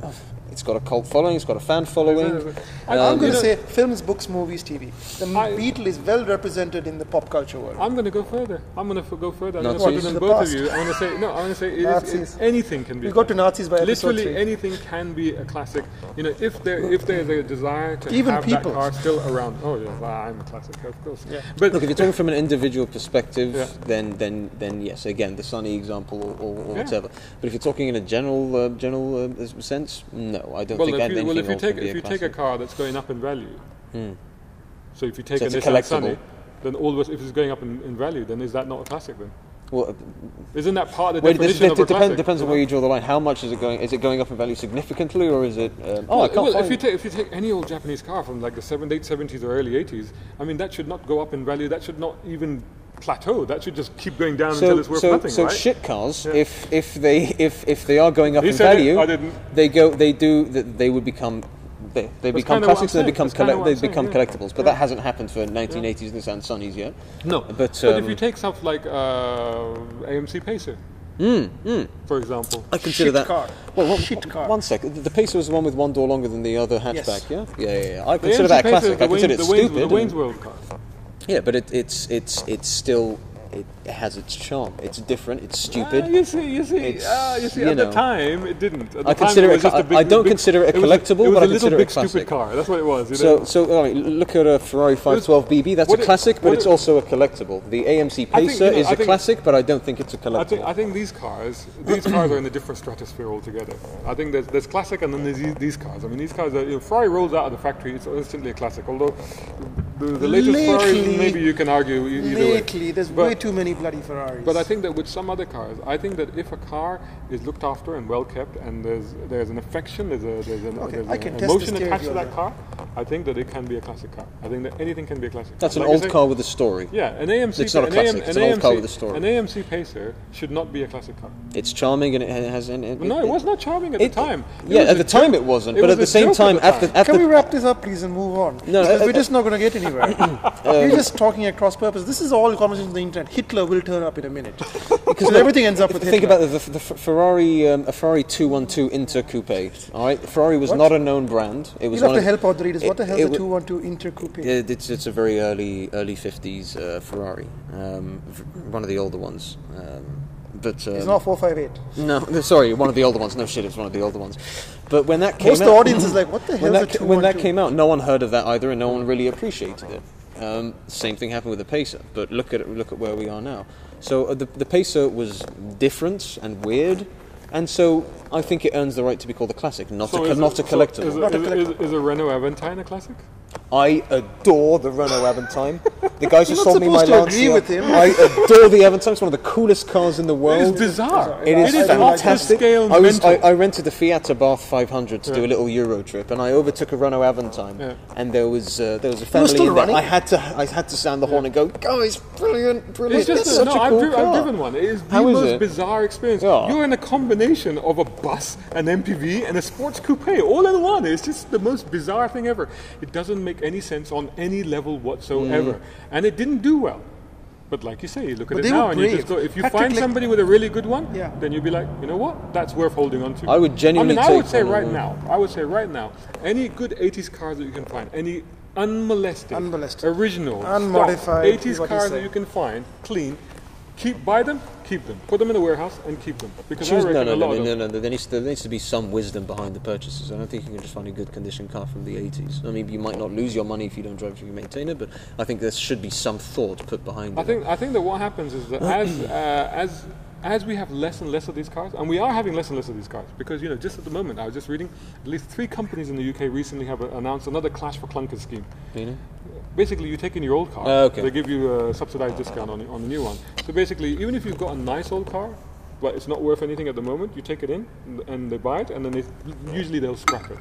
it's got a cult following. It's got a fan following. Um, I'm going to say films, books, movies, T V. The I, Beetle is well represented in the pop culture world. I'm going to go further. I'm going to go further. I'm going to both past. of you. I'm going to say no. I'm going to say it is, it, anything can be. We got to Nazis by literally three. Anything can be a classic. You know, if there if there is a desire to Even have people. that car still around. Oh yeah, well, I'm a classic, of course. Yeah. But look, if you're talking from an individual perspective, yeah. then then then yes, again. the Sunny example or, or, or yeah. whatever. But if you're talking in a general uh, general uh, sense, no, I don't well, think anything Well, if you take if you classic. take a car that's going up in value, hmm. so if you take so a Nissan Sunny, then all if it's going up in, in value, then is that not a classic then? Well, uh, isn't that part of the well, definition of a depend, classic? Depends on where you draw the line. How much is it going? Is it going up in value significantly, or is it? Um, oh, well, I can't well find if you take if you take any old Japanese car from like the late seventies or early eighties, I mean, that should not go up in value. That should not even plateau. That should just keep going down so, until it's worth so, nothing, so right? So shit cars, yeah. if if they if if they are going up he in value, it, they go. They do. They, they would become. They, they become classics. And they become collect, they become yeah. collectibles. But yeah. that hasn't happened for nineteen eighties yeah. Nissan Sunnies yet. No. But, um, but if you take stuff like uh, A M C Pacer. Mm, mm. For example, I consider shit that. Car. Well, one, shit car. One second. The Pacer was the one with one door longer than the other hatchback. Yes. Yeah? yeah, yeah, yeah. I consider the that a classic. I consider it stupid. The Wayne's World car. Yeah, but it, it's it's it's still it has its charm. It's different. It's stupid. Uh, you see, you see, uh, you see. You at know. the time, it didn't. At the I consider time, it. it was just a big, I don't big, consider it a collectible, it was a, it was but a I consider big, it a classic. Stupid car. That's what it was. You so, know? so right, look at a Ferrari five twelve B B. That's a classic, it, but it's it, also a collectible. The A M C Pacer think, you know, is think, a classic, but I don't think it's a collectible. I think, I think these cars, these cars are in a different stratosphere altogether. I think there's there's classic, and then there's these, these cars. I mean, these cars. Are, you know, Ferrari rolls out of the factory, it's instantly a classic. Although. The, the latest Ferrari, maybe you can argue either lately, way. There's but, way too many bloody Ferraris. But I think that with some other cars, I think that if a car is looked after and well kept, and there's there's an affection, there's, a, there's an, okay, there's an emotion attached to that car, I think that it can be a classic car. I think that anything can be a classic. That's car. an like old say, car with a story. Yeah, an A M C. It's not a classic. It's an, an old car with a story. An A M C Pacer should not be a classic car. It's charming and it has. And it, well, no, it, it was not charming at it, the time. It yeah, at the time it wasn't. It but was at the same time, after can we wrap this up, please, and move on? No, we're just not going to get any. You're just talking at cross purpose. This is all conversation on the internet. Hitler will turn up in a minute because so everything ends up with Hitler. Think about the, the, the Ferrari, um, a Ferrari two one two Inter Coupe. All right, Ferrari was what? not a known brand. It was. You have to help out the readers. It, what the hell is a two one two Inter Coupe? It, it's it's a very early early fifties uh, Ferrari, um, one of the older ones. Um, But um, it's not four five eight. No, sorry, one of the older ones. No shit, it's one of the older ones. But when that came Most out... Most the audience is like, what the hell When, is that, when that came out, no one heard of that either, and no one really appreciated it. Um, same thing happened with the Pacer, but look at it, look at where we are now. So uh, the, the Pacer was different and weird, and so I think it earns the right to be called a classic, not so a is not it, a collector. So is, not it, a collector. Is, is, is a Renault Aventine a classic? I adore the Renault Aventine. The guys who sold me my Lancia, with him. I adore the Aventine. It's one of the coolest cars in the world. It's bizarre. It is, it is fantastic. I, was, I, I rented a Fiat five hundred to yeah. do a little Euro trip, and I overtook a Renault Aventine. Yeah. And there was uh, there was a family. Still in there. I had to I had to sound the yeah. horn and go, guys, brilliant, brilliant. It's just it's a, such no, a cool I've, car. I've driven one. It is the How most is it? bizarre experience. Yeah. You're in a combination of a bus, an M P V, and a sports coupe all in one. It's just the most bizarre thing ever. It doesn't make any sense on any level whatsoever. Mm. And it didn't do well. But like you say, you look at but it now and you just go, if you Patrick find somebody with a really good one, yeah. then you'll be like, you know what, that's worth holding on to. I would genuinely I mean, take I would say right now, I would say right now, any good eighties cars that you can find, any unmolested, unmolested. original, unmodified eighties cars that you can find, clean, keep buy them, keep them. Put them in a warehouse and keep them. Because Choose, I reckon no, no, a lot no, no, of them. No, no, there needs, to, there needs to be some wisdom behind the purchases. I don't think you can just find a good condition car from the eighties. I mean, you might not lose your money if you don't drive it, if you maintain it, but I think there should be some thought put behind it. I think, I think that what happens is that as, uh, as, as we have less and less of these cars, and we are having less and less of these cars, because, you know, just at the moment, I was just reading, at least three companies in the U K recently have announced another Clash for Clunkers scheme. Meaning? Basically, you take in your old car, uh, okay. they give you a subsidized discount on, on the new one. So basically, even if you've got a nice old car, but it's not worth anything at the moment, you take it in and they buy it, and then they, usually they'll scrap it.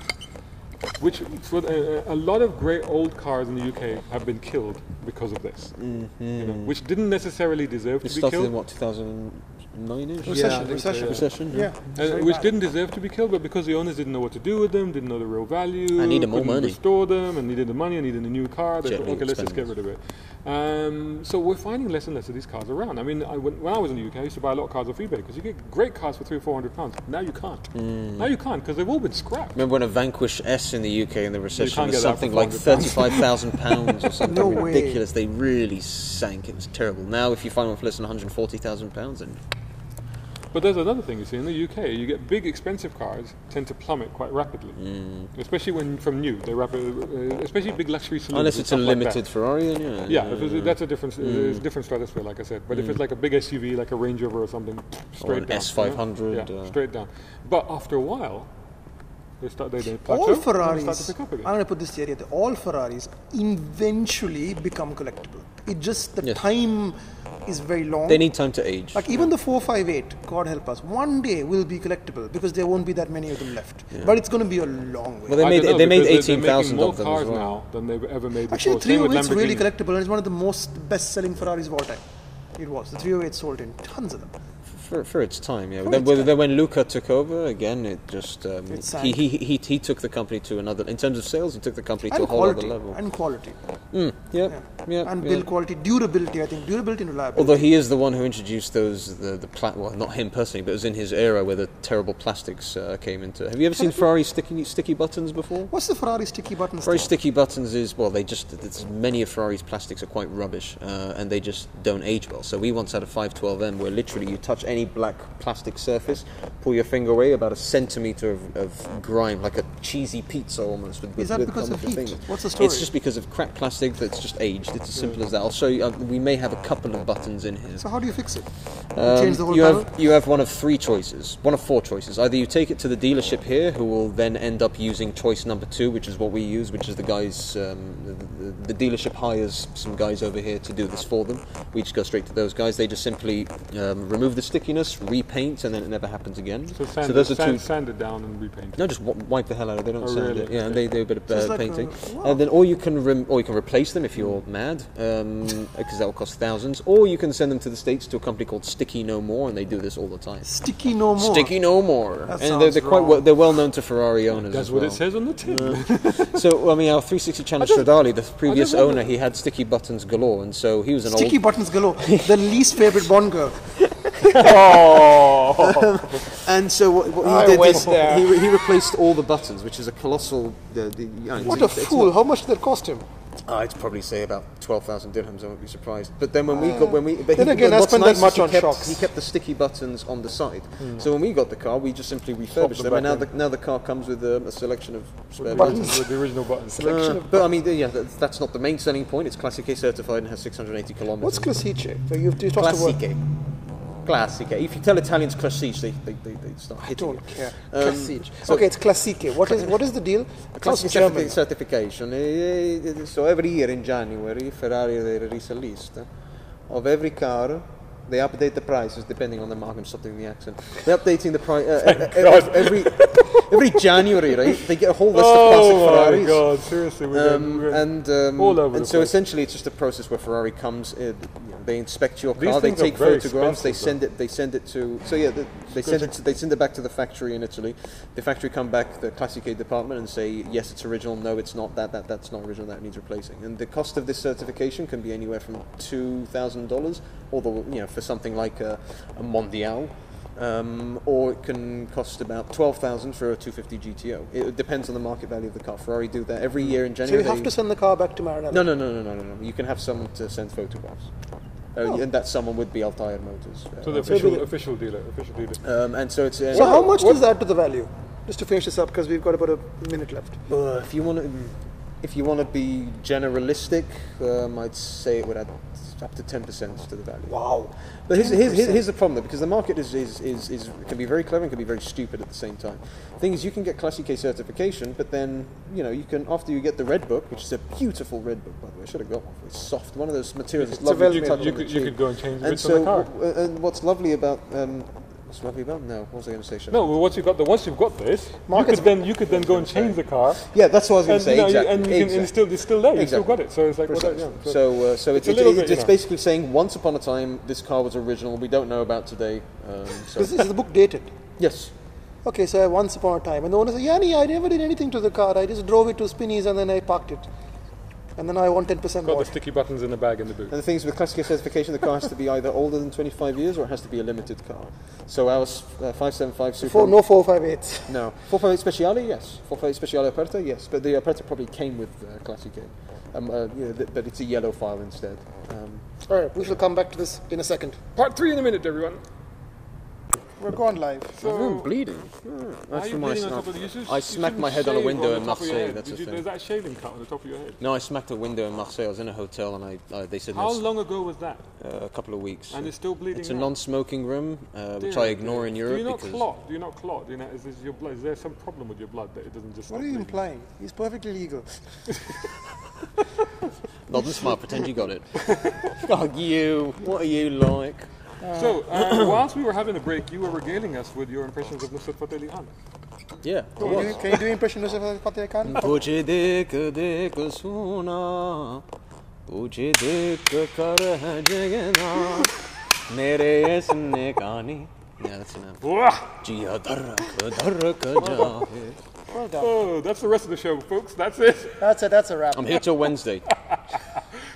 Which, a, a lot of great old cars in the U K have been killed because of this. Mm-hmm. You know, which didn't necessarily deserve it to be killed. It started in what, two thousand nine-ish? Recession. Yeah, recession. recession yeah. yeah. Uh, which didn't deserve to be killed, but because the owners didn't know what to do with them, didn't know the real value, I needed more money. Restore them, and needed the money, and needed a new car. They thought, okay, let's just get rid of it. Um, so we're finding less and less of these cars around. I mean, I, when I was in the U K, I used to buy a lot of cars off eBay because you get great cars for three or four hundred pounds. Now you can't. Mm. Now you can't because they've all been scrapped. Remember when a Vanquish S in the U K in the recession was something like thirty-five thousand pounds or something no ridiculous? Way. They really sank. It was terrible. Now if you find one for less than one hundred forty thousand pounds, then. But there's another thing you see in the U K. You get big, expensive cars tend to plummet quite rapidly, mm. especially when from new. They rapid, uh, especially big luxury saloons. Unless it's a limited like Ferrari, then yeah. Yeah, yeah, yeah. that's a different, mm. uh, different stratosphere, like I said. But mm. if it's like a big S U V, like a Range Rover or something, straight or an down. S five hundred. You know? Yeah, uh, straight down. But after a while, they start. They, they plateau, all Ferraris. They start to pick up again. I'm going to put this theory: that all Ferraris eventually become collectible. It just the yes. time. is very long. They need time to age. Like even the four five eight, God help us, one day will be collectible because there won't be that many of them left. Yeah. But it's going to be a long way. Well, they I made know, they made eighteen thousand of them cars as well. Now than they've ever made before. Actually, three oh eight's really collectible, and it's one of the most best-selling Ferraris of all time. It was. The three oh eight sold in tons of them. For, for its time, yeah. Then, its time. When Luca took over, again, it just um, he, he he he took the company to another. In terms of sales, he took the company and to a whole other level. And quality. Mm, yeah, yeah. yeah. And yeah. build quality, durability. I think durability and reliability. Although he is the one who introduced those the the pla- well, not him personally, but it was in his era where the terrible plastics uh, came into. Have you ever seen Ferrari sticky sticky buttons before? What's the Ferrari sticky buttons? Ferrari sticky buttons is well, they just it's, many of Ferrari's plastics are quite rubbish, uh, and they just don't age well. So we once had a five twelve M where literally you touch any black plastic surface, pull your finger away, about a centimetre of, of grime, like a cheesy pizza almost. With, Is that with because of heat? What's the story? It's just because of cracked plastic that's just aged. It's as simple as that. I'll show you. Uh, we may have a couple of buttons in here. So how do you fix it? Um, Change the whole you panel? Have, you have one of three choices. One of four choices. Either you take it to the dealership here, who will then end up using choice number two, which is what we use, which is the guys, um, the, the dealership hires some guys over here to do this for them. We just go straight to those guys. They just simply um, remove the stick repaint, and then it never happens again. So, sand, so those are sand, two. Sand it down and repaint. No, just w- wipe the hell out of it. They don't oh, sand really? it. Yeah, and they do a bit of uh, like painting. A, wow. And then, or you can rem- or you can replace them if you're mad, because um, that will cost thousands. Or you can send them to the States to a company called Sticky No More, and they do this all the time. Sticky No More. Sticky No More. That and they're, they're quite well, they're well known to Ferrari owners. That's as what well. it says on the tin. Uh, so I mean, our three sixty channel Stradale, the previous owner, he had sticky buttons galore, and so he was an sticky old buttons galore. The least favorite Bond girl. Oh. um, and so what, what he did is he, he replaced all the buttons, which is a colossal. Uh, the, you know, what a fool! How much did that cost him? Uh, I'd probably say about twelve thousand dirhams. I wouldn't be surprised. But then when we uh, got when we, but then he, again, I spent that much on kept, shocks. He kept the sticky buttons on the side. Mm. So when we got the car, we just simply refurbished them, and now the, now the car comes with um, a selection of spare buttons. buttons. With the original buttons. Uh, but I mean, yeah, that, that's not the main selling point. It's Classic A certified and has six hundred eighty kilometers. What's Classique? So you've you talked about Classique. If you tell Italians Classique, they, they, they, they start hitting. I don't care. Um, Classique. So okay, it's Classique. What is what is the deal? Classic certification. certification. So every year in January, Ferrari they release a list of every car. They update the prices depending on the market. I'm stopping the accent. They're updating the price uh, every, every every January, right? They get a whole list oh of classic Ferraris. Oh my God! Seriously, we're, um, we're and um, all over and the so place. Essentially, it's just a process where Ferrari comes. Uh, They inspect your car. They take photographs. They send though. it. They send it to. So yeah, they, they send it. To, they send it back to the factory in Italy. The factory come back the Classique department and say yes, it's original. No, it's not. That that that's not original. That needs replacing. And the cost of this certification can be anywhere from two thousand dollars, although you know for something like a, a Mondial. Um, or it can cost about twelve thousand dollars for a two fifty G T O. It depends on the market value of the car. Ferrari do that every year in January. So you have to send the car back to Maranello? No, no, no, no, no, no, no. You can have someone to send photographs. Uh, oh. And that someone would be Altair Motors. Uh, so the official, so the, official dealer. Official dealer. Um, and so it's... Uh, so how much does that add to the value? Just to finish this up, because we've got about a minute left. Uh, if you want to... If you want to be generalistic, um, I'd say it would add up to ten percent to the value. Wow! But here's, here's, here's the problem, though, because the market is, is, is, is can be very clever and can be very stupid at the same time. The thing is, you can get Classique certification, but then, you know, you can, after you get the red book, which is a beautiful red book, by the way, I should have got one. It's soft, one of those materials that's lovely to touch on the cheek. You could go and change the bits on the car. Uh, and what's lovely about... Um, What's lovely about? No, what was I going to say? Sean? No, well, once you've got the once you've got this, you could then you could then go and change the car. Yeah, that's what I was going to say. You know, exactly. you, and, you can, exactly. and it's still it's still there. Exactly. You still got it. So it's like well, that, yeah, so so, uh, so it's it's, it's, bit, it's basically saying once upon a time this car was original. We don't know about today. Um, so. Is the book dated? Yes. Okay, so once upon a time, and the owner said, "Yanni, I never did anything to the car. I just drove it to Spinney's and then I parked it." And then I want ten percent more. Got the sticky buttons in the bag in the boot. And the thing is, with Classique certification, the car has to be either older than twenty-five years or it has to be a limited car. So our uh, five seven five Super... Four, no four five eight. No. four five eight Speciale, yes. four five eight Speciale Aperta, yes. But the Aperta probably came with uh, Classique. Um, uh, you know, th but it's a yellow file instead. Um, All right, we shall come back to this in a second. Part three in a minute, everyone. We're gone live. So I'm bleeding. Yeah. That's from my snuff. I smacked my head on a window in Marseille. That's the thing. There's that shaving cut on the top of your head. No, I smacked a window in Marseille. I was in a hotel and I, uh, they said. How long ago was that? Uh, a couple of weeks. And it's still bleeding. It's a non-smoking room, uh, which I ignore in Europe. Do you not clot? Do you not clot? You know, is, is your blood? Is there some problem with your blood that it doesn't just? What are you implying? It's perfectly legal. Not this smart. Pretend you got it. Fuck you. What are you like? So, uh, whilst we were having a break, you were regaling us with your impressions of Nusrat Fateh Ali Khan. Yeah, can you, do, can you do impression of Nusrat Fateh Ali Khan? Yeah, that's enough. Well done. Oh, that's the rest of the show, folks. That's it. That's it. That's a wrap. I'm here till Wednesday.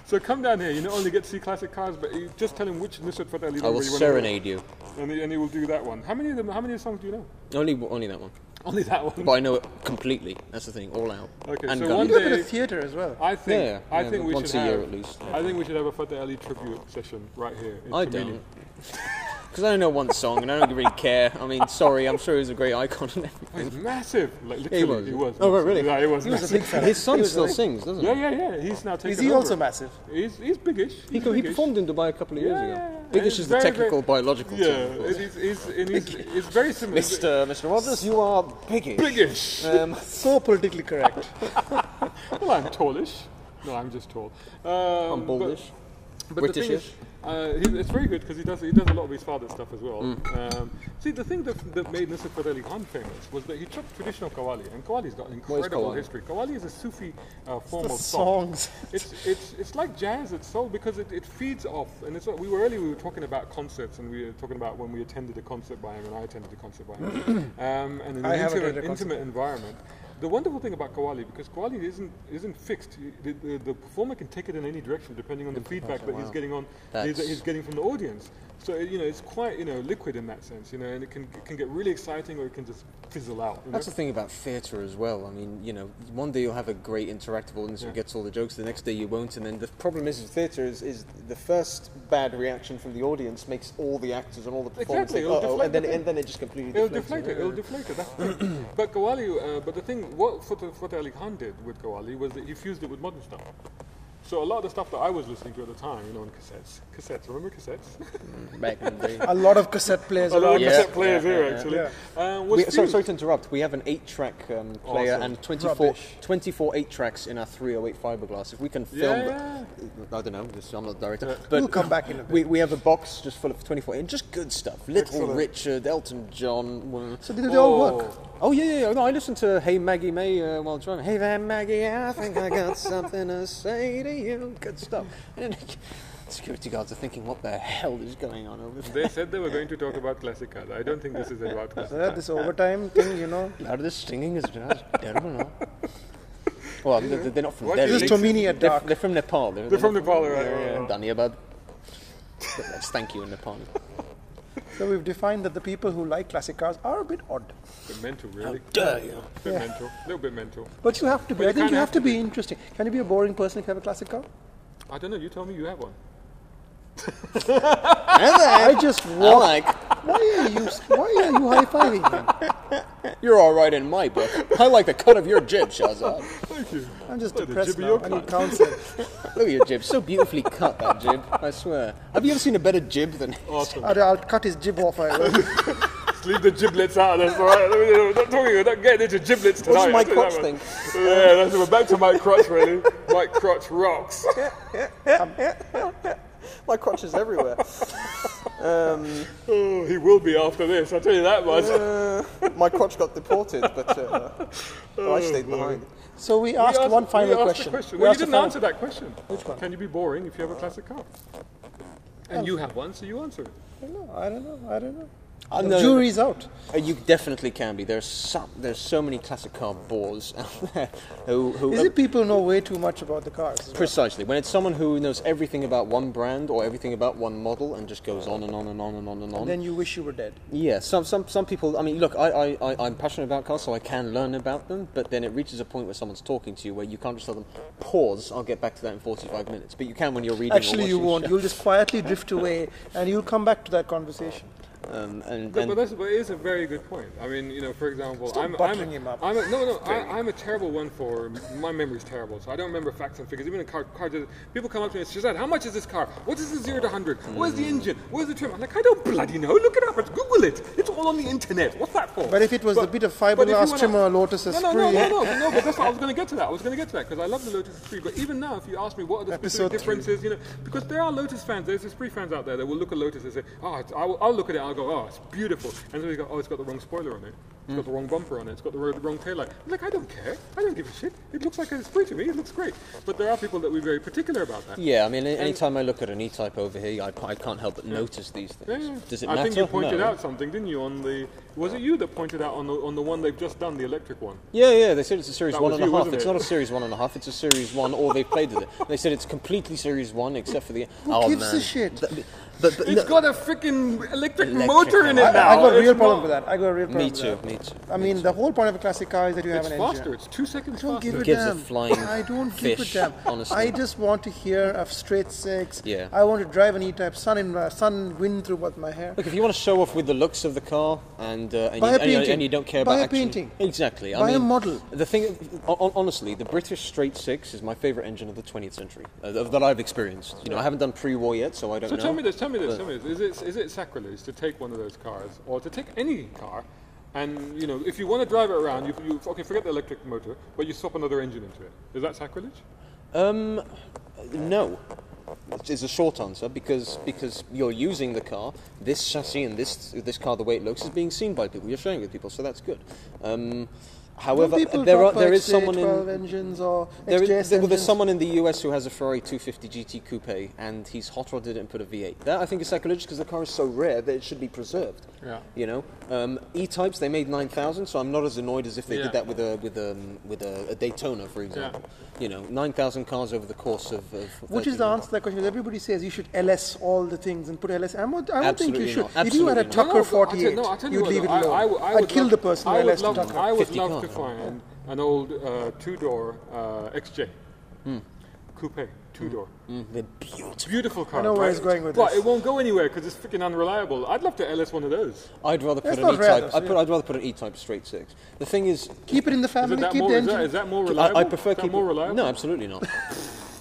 So come down here. You not only get to see classic cars, but you just tell him which Nusrat Fateh Ali. I will serenade you. And he, and he will do that one. How many of them? How many songs do you know? Only, only that one. Only that one. But I know it completely. That's the thing, all out. Okay, and so one day, a bit of theatre as well. I think. Yeah, I yeah, think we once should a year have, at least. Yeah. I think we should have a Fateh Ali tribute session right here. In I Tomini. don't. Because I don't know one song and I don't really care. I mean, sorry, I'm sure he was a great icon and everything. He was massive. Like, literally, he was. He was oh, right, really? No, he was, he was a big fan. His son still big. sings, doesn't he? Yeah, yeah, yeah. He's now taking Is he over. also massive? He's, he's biggish. He's he, biggish. He performed in Dubai a couple of years yeah, ago. Yeah, biggish is, is very, the technical, very, biological yeah, term. Yeah, it's, it's, it's, it's very similar. Mister Mister Rogers, you are biggish. Biggish. Um, so politically correct. Well, I'm tallish. No, I'm just tall. Um, I'm baldish. Britishish. Uh, he, it's very good because he does he does a lot of his father's stuff as well. Mm. Um, see, the thing that, that made Nusrat Fateh Ali Khan famous was that he took traditional Qawwali, and Qawwali's got an incredible Qawwali? history. Qawwali is a Sufi uh, form of song. songs. It's it's it's like jazz, it's soul because it, it feeds off. And it's what we were earlier we were talking about concerts, and we were talking about when we attended a concert by him, and I attended a concert by him, um, and in an intimate, intimate environment. The wonderful thing about Qawwali, because Qawwali isn't isn't fixed. The, the, the performer can take it in any direction depending on the feedback that wow. he's getting on that he's getting from the audience. So you know, it's quite you know liquid in that sense. You know, and it can it can get really exciting or it can just fizzle out. You That's know? The thing about theatre as well. I mean, you know, one day you'll have a great interactive audience yeah. who gets all the jokes. The next day you won't. And then the problem is with theatre is is the first bad reaction from the audience makes all the actors and all the performers exactly. think, oh, and then the and then it just completely it'll deflate it. it. It'll deflate it. That's it. But Qawwali, uh, but the thing. What Fateh Ali Khan did with Qawwali was that he fused it with modern stuff. So a lot of the stuff that I was listening to at the time, you know, on cassettes. Cassettes, remember cassettes? Mm, back in the day. A lot of cassette players. A lot of yeah. cassette players yeah, here, yeah, actually. Yeah. Uh, we, sorry, sorry to interrupt. We have an eight-track um, player awesome. and twenty-four, twenty-four eight-tracks in our three oh eight fiberglass. If we can film... Yeah, yeah. I don't know, this, I'm not the director. Yeah. But we'll come back in a bit. We, we have a box just full of twenty-four, and just good stuff. Little Excellent. Richard, Elton John. So did it oh. all work? Oh, yeah, yeah, yeah. No, I listened to Hey Maggie May uh, while driving. Hey there, Maggie, I think I got something to say to you. Good stuff. And security guards are thinking, what the hell is going on over there? They said they were going to talk about classic cars. I don't think this is about classic cars. Uh, this overtime thing, you know. Now this stinging is just terrible now. Well, they're, they're not from Delhi. They're, they're, they're from Nepal. They're, they're, they're from, from Nepal, right? Yeah, Daniabad. Let's thank you in Nepal. So we've defined that the people who like classic cars are a bit odd. They're mental, really. How dare you? They're yeah. mental. A little bit mental. But you have to be. But I think you have, have to be, be interesting. Can you be a boring person if you have a classic car? I don't know. You tell me you have one. I just walk. Like, why are you? Why are you high-fiving me? You're all right in my book. I like the cut of your jib, Shahzad. Thank you. I'm just like depressed now. I need counsel. Look at your jib. So beautifully cut, that jib. I swear. Have you ever seen a better jib than? Awesome. I'll, I'll cut his jib off. I will. Leave the giblets out. That's all right. We're not talking. We're not getting into giblets tonight. What's my crotch thing? Yeah, that's, we're back to my crotch, really. My crotch rocks. um, My crotch is everywhere. Um, oh, he will be after this, I'll tell you that much. Uh, my crotch got deported, but uh, oh, I stayed behind. So we asked, we asked one final we asked question. question. We well, you didn't answer that question. Which one? Can you be boring if you have a classic car? And you have one, so you answer it. I don't know, I don't know, I don't know. Uh, the no, jury's out. Uh, you definitely can be. There's so, there's so many classic car bores out there. Who, who Is it people know way too much about the cars? Precisely. Well? When it's someone who knows everything about one brand or everything about one model and just goes on and on and on and on and on. And then you wish you were dead. Yeah. Some some, some people, I mean, look, I, I, I, I'm passionate about cars, so I can learn about them, but then it reaches a point where someone's talking to you where you can't just tell them, pause, I'll get back to that in forty-five minutes. But you can when you're reading. Actually, or you won't. You'll just quietly drift away and you'll come back to that conversation. Um, and, but, and but, that's, but it is a very good point. I mean, you know, for example, I'm, I'm, him up. I'm a, no, no, I, I'm a terrible one for my memory's terrible, so I don't remember facts and figures. Even in car, car people come up to me and say, Shazad, how much is this car? What is the zero to hundred? Where's the engine? Where's the trim? I'm like, I don't bloody know. Look it up. It's Google it. It's all on the internet. What's that for? But if it was but, the bit of fiberglass trim or Lotus Esprit, no, no, no, no, no, no. But that's what I was going to get to that. I was going to get to that because I love the Lotus Esprit. But even now, if you ask me what are the specific differences, you know, because there are Lotus fans, there's Esprit fans out there that will look at Lotus and say, oh, it's, I'll, I'll look at it. I'll go, oh, it's beautiful. And then we go, oh, it's got the wrong spoiler on it. It's mm. got the wrong bumper on it. It's got the wrong taillight. I'm like, I don't care. I don't give a shit. It looks like a display to me. It looks great. But there are people that we're very particular about that. Yeah, I mean, and any time I look at an E-Type over here, I, I can't help but yeah. notice these things. Yeah, yeah. Does it I matter? I think you pointed no. out something, didn't you, on the... Was it you that pointed out on the on the one they've just done, the electric one? Yeah, yeah. They said it's a series that one and you, a half. It's it? not a series one and a half. It's a series one, or they played with it. They said it's completely series one, except for the... Who oh, gives man. a shit? The, But, but it's no. got a freaking electric, electric motor in it I, now. I got a real it's problem not. with that. I got a real problem me too, with that. Me too. I mean, too. the whole point of a classic car is that you it's have an faster. engine. It's faster. It's two seconds faster. I don't give a damn. Flying I don't give a damn. Honestly, I just want to hear a straight six. Yeah. I want to drive an E-Type. Sun in uh, sun wind through what my hair. Look, if you want to show off with the looks of the car and uh, and, you, and, you, and you don't care Buy about a action, painting. Exactly. I Buy mean, a model. The thing, honestly, the British straight six is my favorite engine of the twentieth century uh, that I've experienced. You know, I haven't done pre-war yet, so I don't know. So tell me this. Tell me this, tell me this. Is it, is it sacrilege to take one of those cars, or to take any car, and you know, if you want to drive it around, you, you okay, forget the electric motor, but you swap another engine into it? Is that sacrilege? Um, no. Is a short answer because because you're using the car, this chassis and this this car, the way it looks, is being seen by people. You're sharing with people, so that's good. Um, However, there are, there is someone in engines or there is, engines. Well, there's someone in the U S who has a Ferrari two fifty G T coupe, and he's hot rodded it and put a V eight. That I think is sacrilegious because the car is so rare that it should be preserved. Yeah. You know, um, E-types they made nine thousand, so I'm not as annoyed as if they yeah. did that with a with a with a, a Daytona, for example. Yeah. You know, nine thousand cars over the course of. of Which is the answer to that question? Everybody says you should L S all the things and put L S. I don't think you should. Absolutely if you had a Tucker forty-eight, no, no, you'd leave it alone. I, I, I I'd kill love, the person. I would love, Tucker. I would love to find an old uh, two-door uh, X J mm. coupe, two-door. Mm. Mm. Beautiful, beautiful car. I know where it's going with but this. But it won't go anywhere because it's freaking unreliable. I'd love to L S one of those. I'd rather put That's an E-type. I'd, yeah. I'd rather put an E-type straight six. The thing is, keep it in the family. Is that, keep more, the engine. Is that, is that more reliable? I, I prefer keep more reliable. No, absolutely not.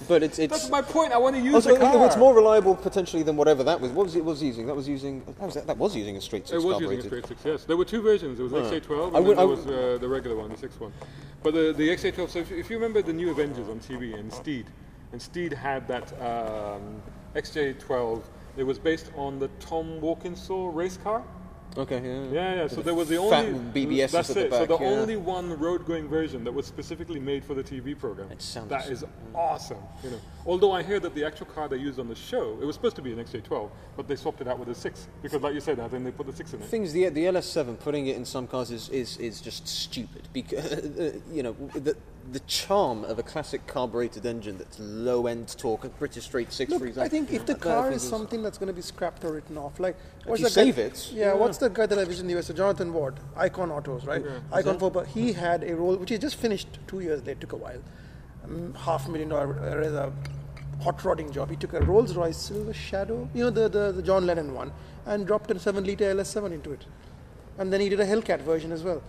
But it's, it's that's my point. I want to use also, the car. It's more reliable potentially than whatever that was. What was it was using? That was using. That was, that was using a Street Six. It was using a Street Six. Yes, there were two versions. There was right. X A twelve and would, then there was uh, the regular one, the six one. But the the X A twelve. So if, if you remember the new Avengers on T V and Steed, and Steed had that um, X J twelve. It was based on the Tom Walkinshaw race car. Okay. Yeah. Yeah. yeah. So the there was the only B B S. That's it. Back, so the yeah. only one road-going version that was specifically made for the T V program. It sounds that is awesome. You know. Although I hear that the actual car they used on the show, it was supposed to be an X J twelve, but they swapped it out with a six because, like you said, I think they put the six in it. Things the the L S seven putting it in some cars is is, is just stupid because uh, you know the the charm of a classic carbureted engine that's low-end torque, a British straight six. Look, for example. I think if the car is something that's going to be scrapped or written off, like if you save it, yeah. yeah. What's the guy that I visited in the U S, Jonathan Ward, Icon Autos, right? Yeah. Icon for, but he had a role which he just finished two years later, took a while, um, half million dollar as a hot rodding job. He took a Rolls Royce Silver Shadow, you know, the, the, the John Lennon one, and dropped a seven litre L S seven into it. And then he did a Hellcat version as well.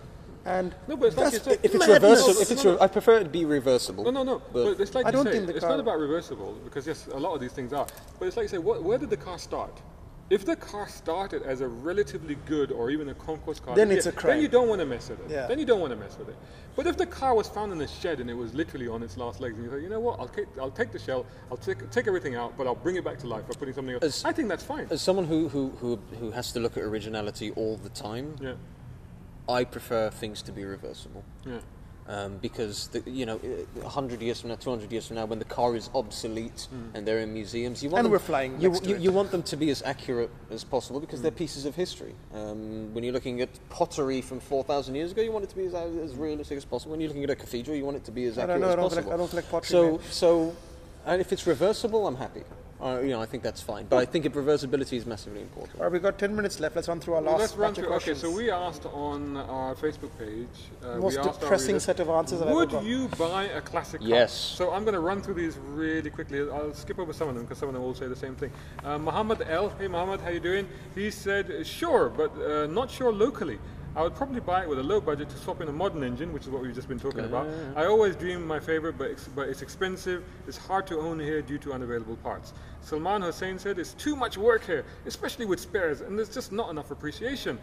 And no, but it's like you said, if it's reversible, no, if it's no, no. I prefer it be reversible. No, no, no. But, but it's like I you don't say, think the it's car not about reversible because yes, a lot of these things are. But it's like you say, what, where did the car start? If the car started as a relatively good or even a concourse car, then it's yeah, a crime. Then you don't want to mess with it. Yeah. Then you don't want to mess with it. But if the car was found in a shed and it was literally on its last legs, and you say, you know what, I'll take, I'll take the shell, I'll take, take everything out, but I'll bring it back to life by putting something else. As, I think that's fine. As someone who, who, who, who has to look at originality all the time, yeah. I prefer things to be reversible. Yeah. Um, because, the, you know, one hundred years from now, two hundred years from now, when the car is obsolete mm. and they're in museums, you want, and them, we're flying you, you, you want them to be as accurate as possible because mm. they're pieces of history. Um, when you're looking at pottery from four thousand years ago, you want it to be as, as realistic as possible. When you're looking at a cathedral, you want it to be as I accurate know, as I don't possible. Like, I don't like pottery. So, so and if it's reversible, I'm happy. Uh, you know, I think that's fine. But I think reversibility is massively important. All right, we've got ten minutes left. Let's run through our well, last let's run through, questions. Okay, so we asked on our Facebook page... Uh, Most we asked depressing readers, set of answers I've Would you buy a classic car? Yes. So I'm going to run through these really quickly. I'll skip over some of them because some of them all say the same thing. Uh, Muhammad L. Hey, Muhammad, how you doing? He said, sure, but uh, not sure locally. I would probably buy it with a low budget to swap in a modern engine, which is what we've just been talking uh, about. I always dream my favorite, but, ex but it's expensive. It's hard to own here due to unavailable parts. Salman Hussein said, it's too much work here, especially with spares, and there's just not enough appreciation.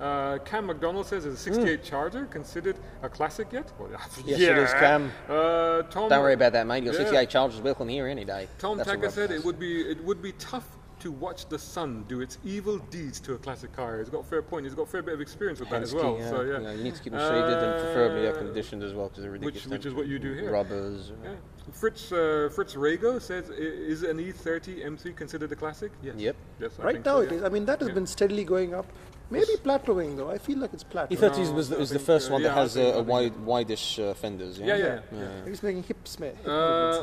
Uh, Cam McDonald says, is a sixty-eight mm. Charger considered a classic yet? Well, yes, yeah. it is, Cam. Uh, Tom, Don't worry about that, mate. Your yeah. sixty-eight Charger's welcome here any day. Tom Tucker said, it would be it would be tough to watch the sun do its evil deeds to a classic car. He's got a fair point. He's got a fair bit of experience with Hence that as well. Key, yeah. So yeah, you, know, you need to keep them shaded uh, and preferably air conditioned as well, because they're ridiculous. Which, which is what you do here. Rubbers. Yeah. Yeah. Fritz uh, Fritz Rego says, is an E thirty M three considered a classic? Yes. Yep. Yes, I right think now so, yeah. it is. I mean, that has yeah. been steadily going up. Maybe plateauing though. I feel like it's plateauing. E thirty no, was the, was the first uh, one yeah, that has think, a, a wide, wide-ish uh, fenders. Yeah, yeah. yeah. yeah. yeah. He's making hips, mate. Uh,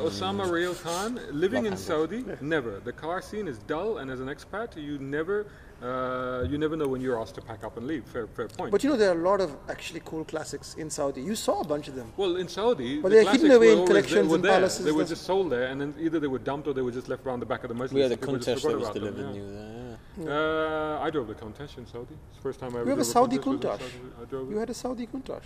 Osama Rail Khan, living in Saudi, yeah. never. The car scene is dull, and as an expat, you never, uh, you never know when you're asked to pack up and leave. Fair, fair point. But you know, there are a lot of actually cool classics in Saudi. You saw a bunch of them. Well, in Saudi, but the they're hidden away in collections there, and there. palaces. They were just sold there, and then either they were dumped or they were just left around the back of the mosque. Yeah, the Countach that was delivered new there. Uh, I drove the Countach in Saudi. It's the first time I ever drove a Saudi Countach. You had a Saudi Countach?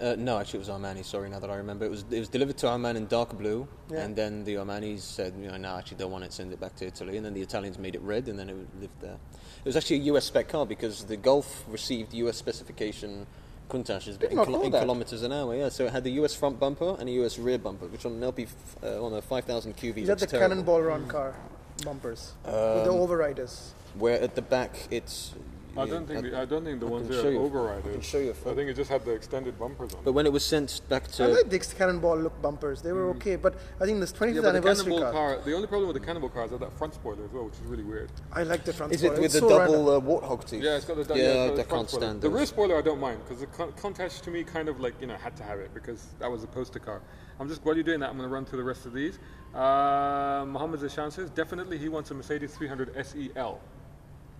Uh, no, actually it was Armani, sorry, now that I remember. It was it was delivered to Oman in dark blue, yeah. and then the Omanis said, you know, no, I actually don't want it, send it back to Italy. And then the Italians made it red, and then it lived there. It was actually a U S spec car because the Gulf received U S specification Countaches in, col in kilometers an hour, yeah. So it had the U S front bumper and a U S rear bumper, which on an L P, uh, on a five thousand Q V Is that the terrible. cannonball run car? Bumpers um, with the overriders. Where at the back it's I don't think the, I don't think the ones there are overriders. I can show you a photo. I think it just had the extended bumpers on. But when it was sent back to, I like the cannonball look bumpers. They were mm. okay, but I think this twentieth yeah, anniversary the car. car. The only problem with the cannonball car is that, that front spoiler as well, which is really weird. I like the front is spoiler. Is it with it's the so double uh, warthog teeth? Yeah, it's got the double. Yeah, yeah got the front spoiler. The rear spoiler I don't mind because the Countach to me kind of like you know had to have it because that was a poster car. I'm just while you're doing that, I'm going to run through the rest of these. Uh, Mohammed Zashan says definitely he wants a Mercedes three hundred S E L.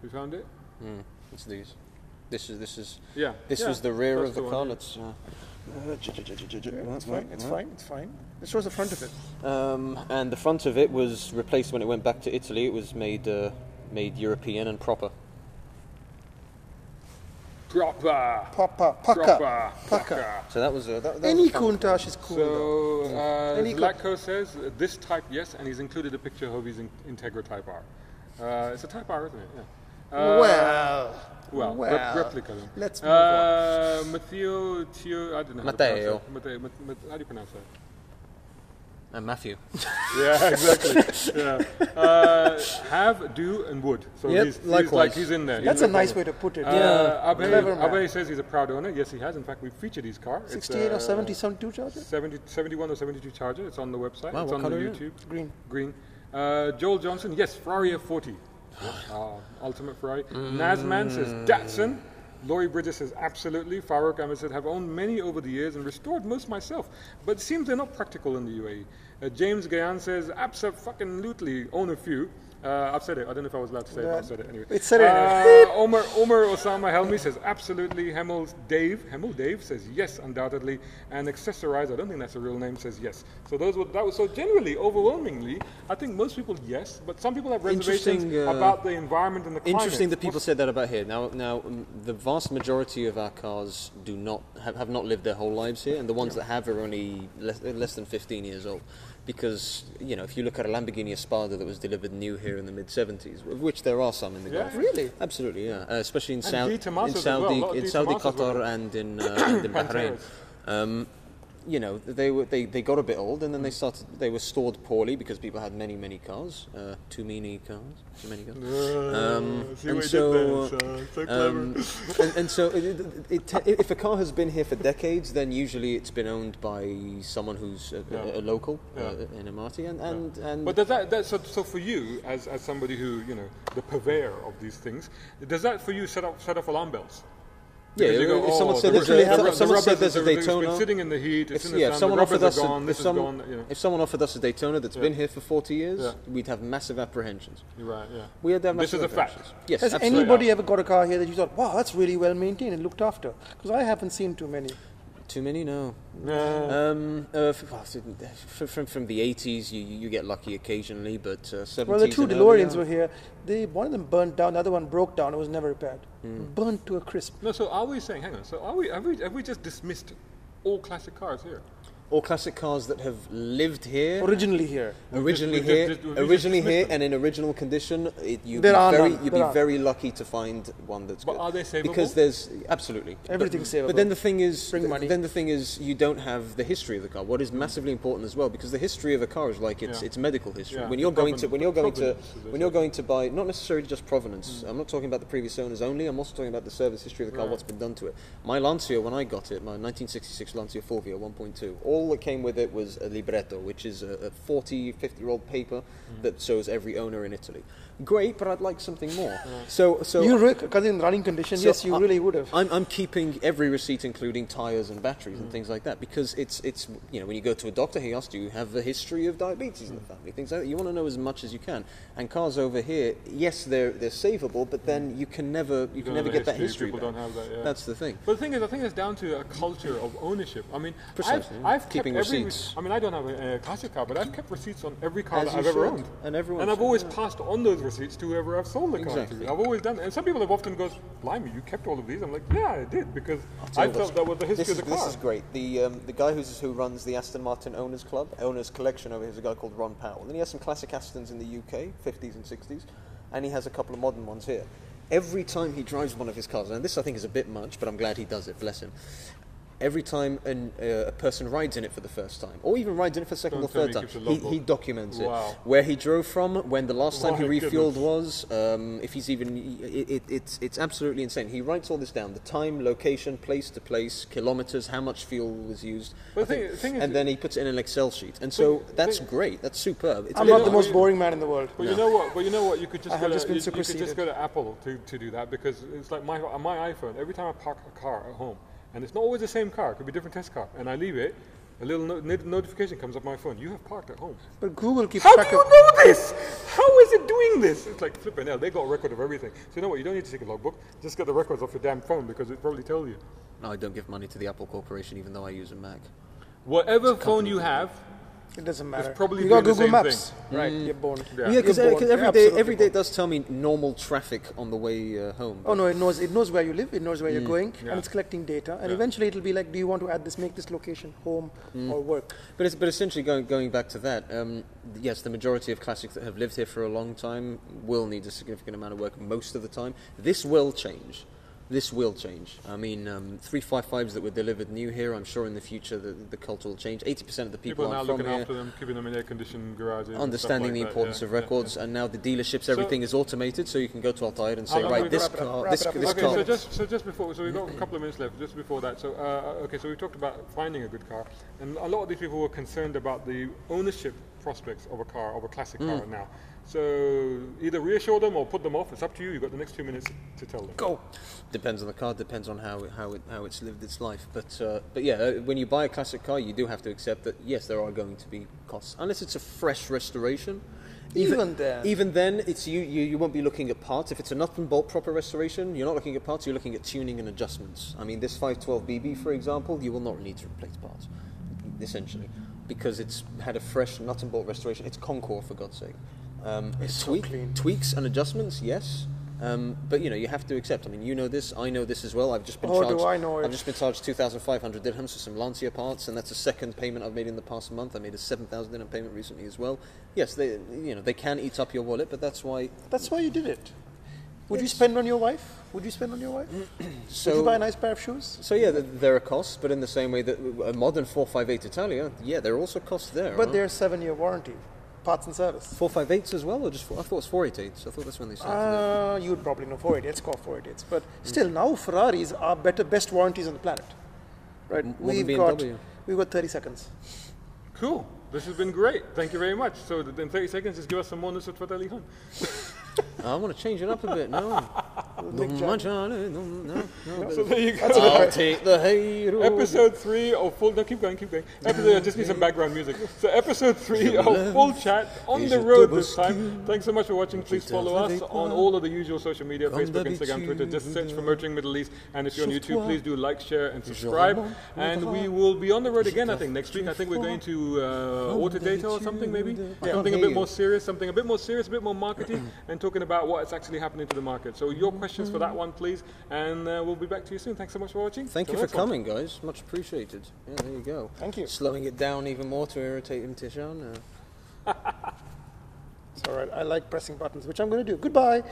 You found it? Mm. It's these. This is this is yeah. This yeah. was the rear That's of the, the car. It's, uh, uh, j j j j j j yeah, it's fine. It's fine. It's fine. This was the front of it. Um, and the front of it was replaced when it went back to Italy. It was made uh, made European and proper. Proper. Proper. Proper. Proper. So that was a. That, that Any Countach is cool. So uh, Lacko says uh, this type yes, and he's included a picture of his in Integra Type R. Uh, it's a Type R, isn't it? Yeah. Uh, well, well, well rep replica. Then. Let's move uh, on. Matteo, Tio, I don't know. How Matteo. To Matteo. Matteo. Matteo. How do you pronounce that? And Matthew. Yeah, exactly. Yeah. Uh, have, do, and would. So yep, he's, he's like he's in there. That's he's a nice way to put it. Uh, yeah. Abe, Abe says he's a proud owner. Yes, he has. In fact, we've featured his car. sixty-eight uh, or seventy, seventy-two Charger. seventy, seventy-one or seventy-two Charger. It's on the website. Wow, it's on the YouTube. It's green. Green. Uh, Joel Johnson. Yes, Ferrari F forty. Oh, ultimate Ferrari. Mm. Nazman says Datsun. Laurie Bridges says absolutely. Farouk Ahmed said have owned many over the years and restored most myself, but it seems they're not practical in the U A E. Uh, James Gayan says abso-fucking-lutely own a few. Uh, I've said it. I don't know if I was allowed to say yeah. it, but I've said it anyway. It's said it. Uh, Omar, Omar Osama Helmi says absolutely. Hemel Dave, Hemel Dave says yes, undoubtedly. And Accessorize, I don't think that's a real name, says yes. So those were, that was so generally, overwhelmingly, I think most people yes, but some people have reservations uh, about the environment and the climate. Interesting that people What's said that about here. Now, now um, the vast majority of our cars do not have, have not lived their whole lives here, and the ones yeah. that have are only less, less than fifteen years old. Because, you know, if you look at a Lamborghini Espada that was delivered new here in the mid seventies, of which there are some in the yeah. Gulf. Really? Absolutely, yeah. Uh, especially in, Sau in Saudi, well, in Saudi Qatar well. and in, uh, and in Bahrain. Um, you know, they, were, they, they got a bit old and then they started, they were stored poorly because people had many, many cars. Uh, too many cars. Too many cars. Uh, um, and, so, so um, and, and so, it, it, it, if a car has been here for decades, then usually it's been owned by someone who's a, yeah. a, a local yeah. uh, in Amati. And, and, yeah. and but does that, that so, so for you, as, as somebody who, you know, the purveyor of these things, does that for you set, up, set off alarm bells? Yeah, if, go, if oh, someone said literally, the, the, if someone said there's a Daytona, been sitting in the heat, it's if, in the yeah, sun, someone offered us, gone, a, if, some, gone, you know. if someone offered us a Daytona that's yeah. been here for forty years, yeah. we'd have massive apprehensions. You're right. Yeah, we had that. This is a fact. Yes. Has absolutely. anybody yeah. ever got a car here that you thought, wow, that's really well maintained and looked after? Because I haven't seen too many. Too many, no. no. Um, uh, from, from from the eighties, you you get lucky occasionally, but uh, seventies. Well, the two DeLoreans were here. They one of them burnt down, the other one broke down. It was never repaired. Mm. Burnt to a crisp. No, so are we saying? Hang on. So are we? Have we? Have we just dismissed all classic cars here? All classic cars that have lived here, originally here, originally just, here, just, just, originally here, them. and in original condition, it, you'd there be, very, you'd be very lucky to find one that's but good. But are they savable? Because there's absolutely everything's savable. But then the thing is, Bring th money. then the thing is, you don't have the history of the car. What is massively important as well, because the history of a car is like its yeah. its medical history. Yeah. When you're going to when you're going to when you're going to buy, not necessarily just provenance. Mm. I'm not talking about the previous owners only. I'm also talking about the service history of the car, right. what's been done to it. My Lancia, when I got it, my nineteen sixty-six Lancia four V one point two. All that came with it was a libretto, which is a, a forty, fifty-year-old paper mm. that shows every owner in Italy. Great, but I'd like something more. Yeah. So, so you Rick, because in running condition, so yes, you I'm, really would have. I'm, I'm keeping every receipt, including tires and batteries mm. and things like that, because it's it's you know when you go to a doctor, he asks, do you have a history of diabetes mm. in the family? Things like that. You want to know as much as you can. And cars over here, yes, they're they're savable, but then you can never you, you can never get history. that history. People back. don't have that. Yeah. That's the thing. But the thing is, I think it's down to a culture of ownership. I mean, precisely. I've, I've I've keeping kept every receipts. I mean, I don't have a, a classic car, but I've kept receipts on every car As that I've ever should. owned, and everyone. And I've should, always yeah. passed on those receipts to whoever I've sold the exactly. car to. I've always done that. And some people have often goes, "Blimey, you kept all of these?" I'm like, "Yeah, I did," because I felt that was the history of the car. This is great. The um, the guy who's who runs the Aston Martin Owners Club, Owners Collection over here is a guy called Ron Powell, and he has some classic Astons in the U K, fifties and sixties, and he has a couple of modern ones here. Every time he drives one of his cars, and this I think is a bit much, but I'm glad he does it. Bless him. every time an, uh, a person rides in it for the first time, or even rides in it for the second Don't or third time, he, he documents wow. it. Where he drove from, when the last time My he refueled goodness. was, um, if he's even, it, it, it's, it's absolutely insane. He writes all this down, the time, location, place to place, kilometers, how much fuel was used, well, think, thing, thing and is, then he puts it in an Excel sheet. And so thing, that's thing, great, that's superb. It's I'm not the most boring man in the world. Well, no. you know what, well, you know what, you could just, go, just, to, you, you could just go to Apple to, to do that, because it's like my, my iPhone, every time I park a car at home, and it's not always the same car, it could be a different test car, and I leave it, a little no notification comes up on my phone, you have parked at home. But Google keeps track of... How do you know this? How is it doing this? It's like flipping hell, they got a record of everything. So you know what, you don't need to take a logbook, just get the records off your damn phone, because it probably tells you. No, I don't give money to the Apple Corporation, even though I use a Mac. Whatever phone you have, it doesn't matter. It's probably you got Google Maps, thing. right? Mm. You're born. Yeah, because yeah, every You're day, every day born. does tell me normal traffic on the way uh, home. Oh no, it knows. It knows where you live. It knows where mm. you're going, yeah. and it's collecting data. And yeah. eventually, it'll be like, do you want to add this, make this location home mm. or work? But it's, but essentially, going going back to that, um, yes, the majority of classics that have lived here for a long time will need a significant amount of work most of the time. This will change. This will change. I mean, um, three fifty-fives that were delivered new here, I'm sure in the future the, the culture will change. eighty percent of the people, people are now looking here, after them, keeping them in air-conditioned garages. Understanding like the importance yeah, of records, yeah, yeah. and now the dealerships, so everything is automated, so you can go to Altair and say, I'll right, this car, this, this okay, car. So just, so just before, so we've got a couple of minutes left, just before that, so, uh, okay, so we talked about finding a good car, and a lot of these people were concerned about the ownership prospects of a car, of a classic mm. car now. So either reassure them or put them off. It's up to you. You've got the next two minutes to tell them. Go. Depends on the car. Depends on how it, how it, how it's lived its life. But uh, but yeah, when you buy a classic car, you do have to accept that yes, there are going to be costs, unless it's a fresh restoration. Even, even then, even then, it's you, you. You won't be looking at parts. If it's a nut and bolt proper restoration, you're not looking at parts. You're looking at tuning and adjustments. I mean, this five twelve B B, for example, you will not need to replace parts, essentially, because it's had a fresh nut and bolt restoration. It's Concours, for God's sake. Um, it's tweak, so tweaks and adjustments, yes, um, but you know you have to accept. I mean, you know this, I know this as well. I've just been oh, charged. Do I know I've it. just been charged two thousand five hundred dirhams for some Lancia parts, and that's the second payment I've made in the past month. I made a seven thousand dirham payment recently as well. Yes, they, you know, they can eat up your wallet, but that's why. That's why you did it. Would it's, you spend on your wife? Would you spend on your wife? So, would you buy a nice pair of shoes? So yeah, th there are costs, but in the same way that a modern four five eight Italia, yeah, there are also costs there. But there's seven year warranty. Parts and service. four five eights as well, or just four? I thought it was four eighty-eights. I thought that's when they started. Uh, you would probably know four eighty-eights. It's called four eighty-eights. But still, now Ferraris are better, best warranties on the planet. Right? M we've got, we've got thirty seconds. Cool. This has been great. Thank you very much. So in thirty seconds, just give us some more Nusrat Fateh Ali Khan. I want to change it up a bit. No. no, no, no. So there you go. I'll take the hero. Episode three of full. No, keep going, keep going. Episode. I just need some background music. So episode three of full chat on the road this time. Thanks so much for watching. Please follow us on all of the usual social media: Facebook, Instagram, Twitter. Just search for Motoring Middle East. And if you're on YouTube, please do like, share, and subscribe. And we will be on the road again. I think next week. I think we're going to uh, Auto Data or something maybe. Something a bit more serious. Something a bit more serious. A bit more marketing. And talking about what's actually happening to the market. So your questions for that one, please, and uh, we'll be back to you soon. Thanks so much for watching. Thank you for coming, guys. Much appreciated. Yeah, there you go. Thank you. Slowing it down even more to irritate Imtishan. It's all right. I like pressing buttons, which I'm going to do. Goodbye.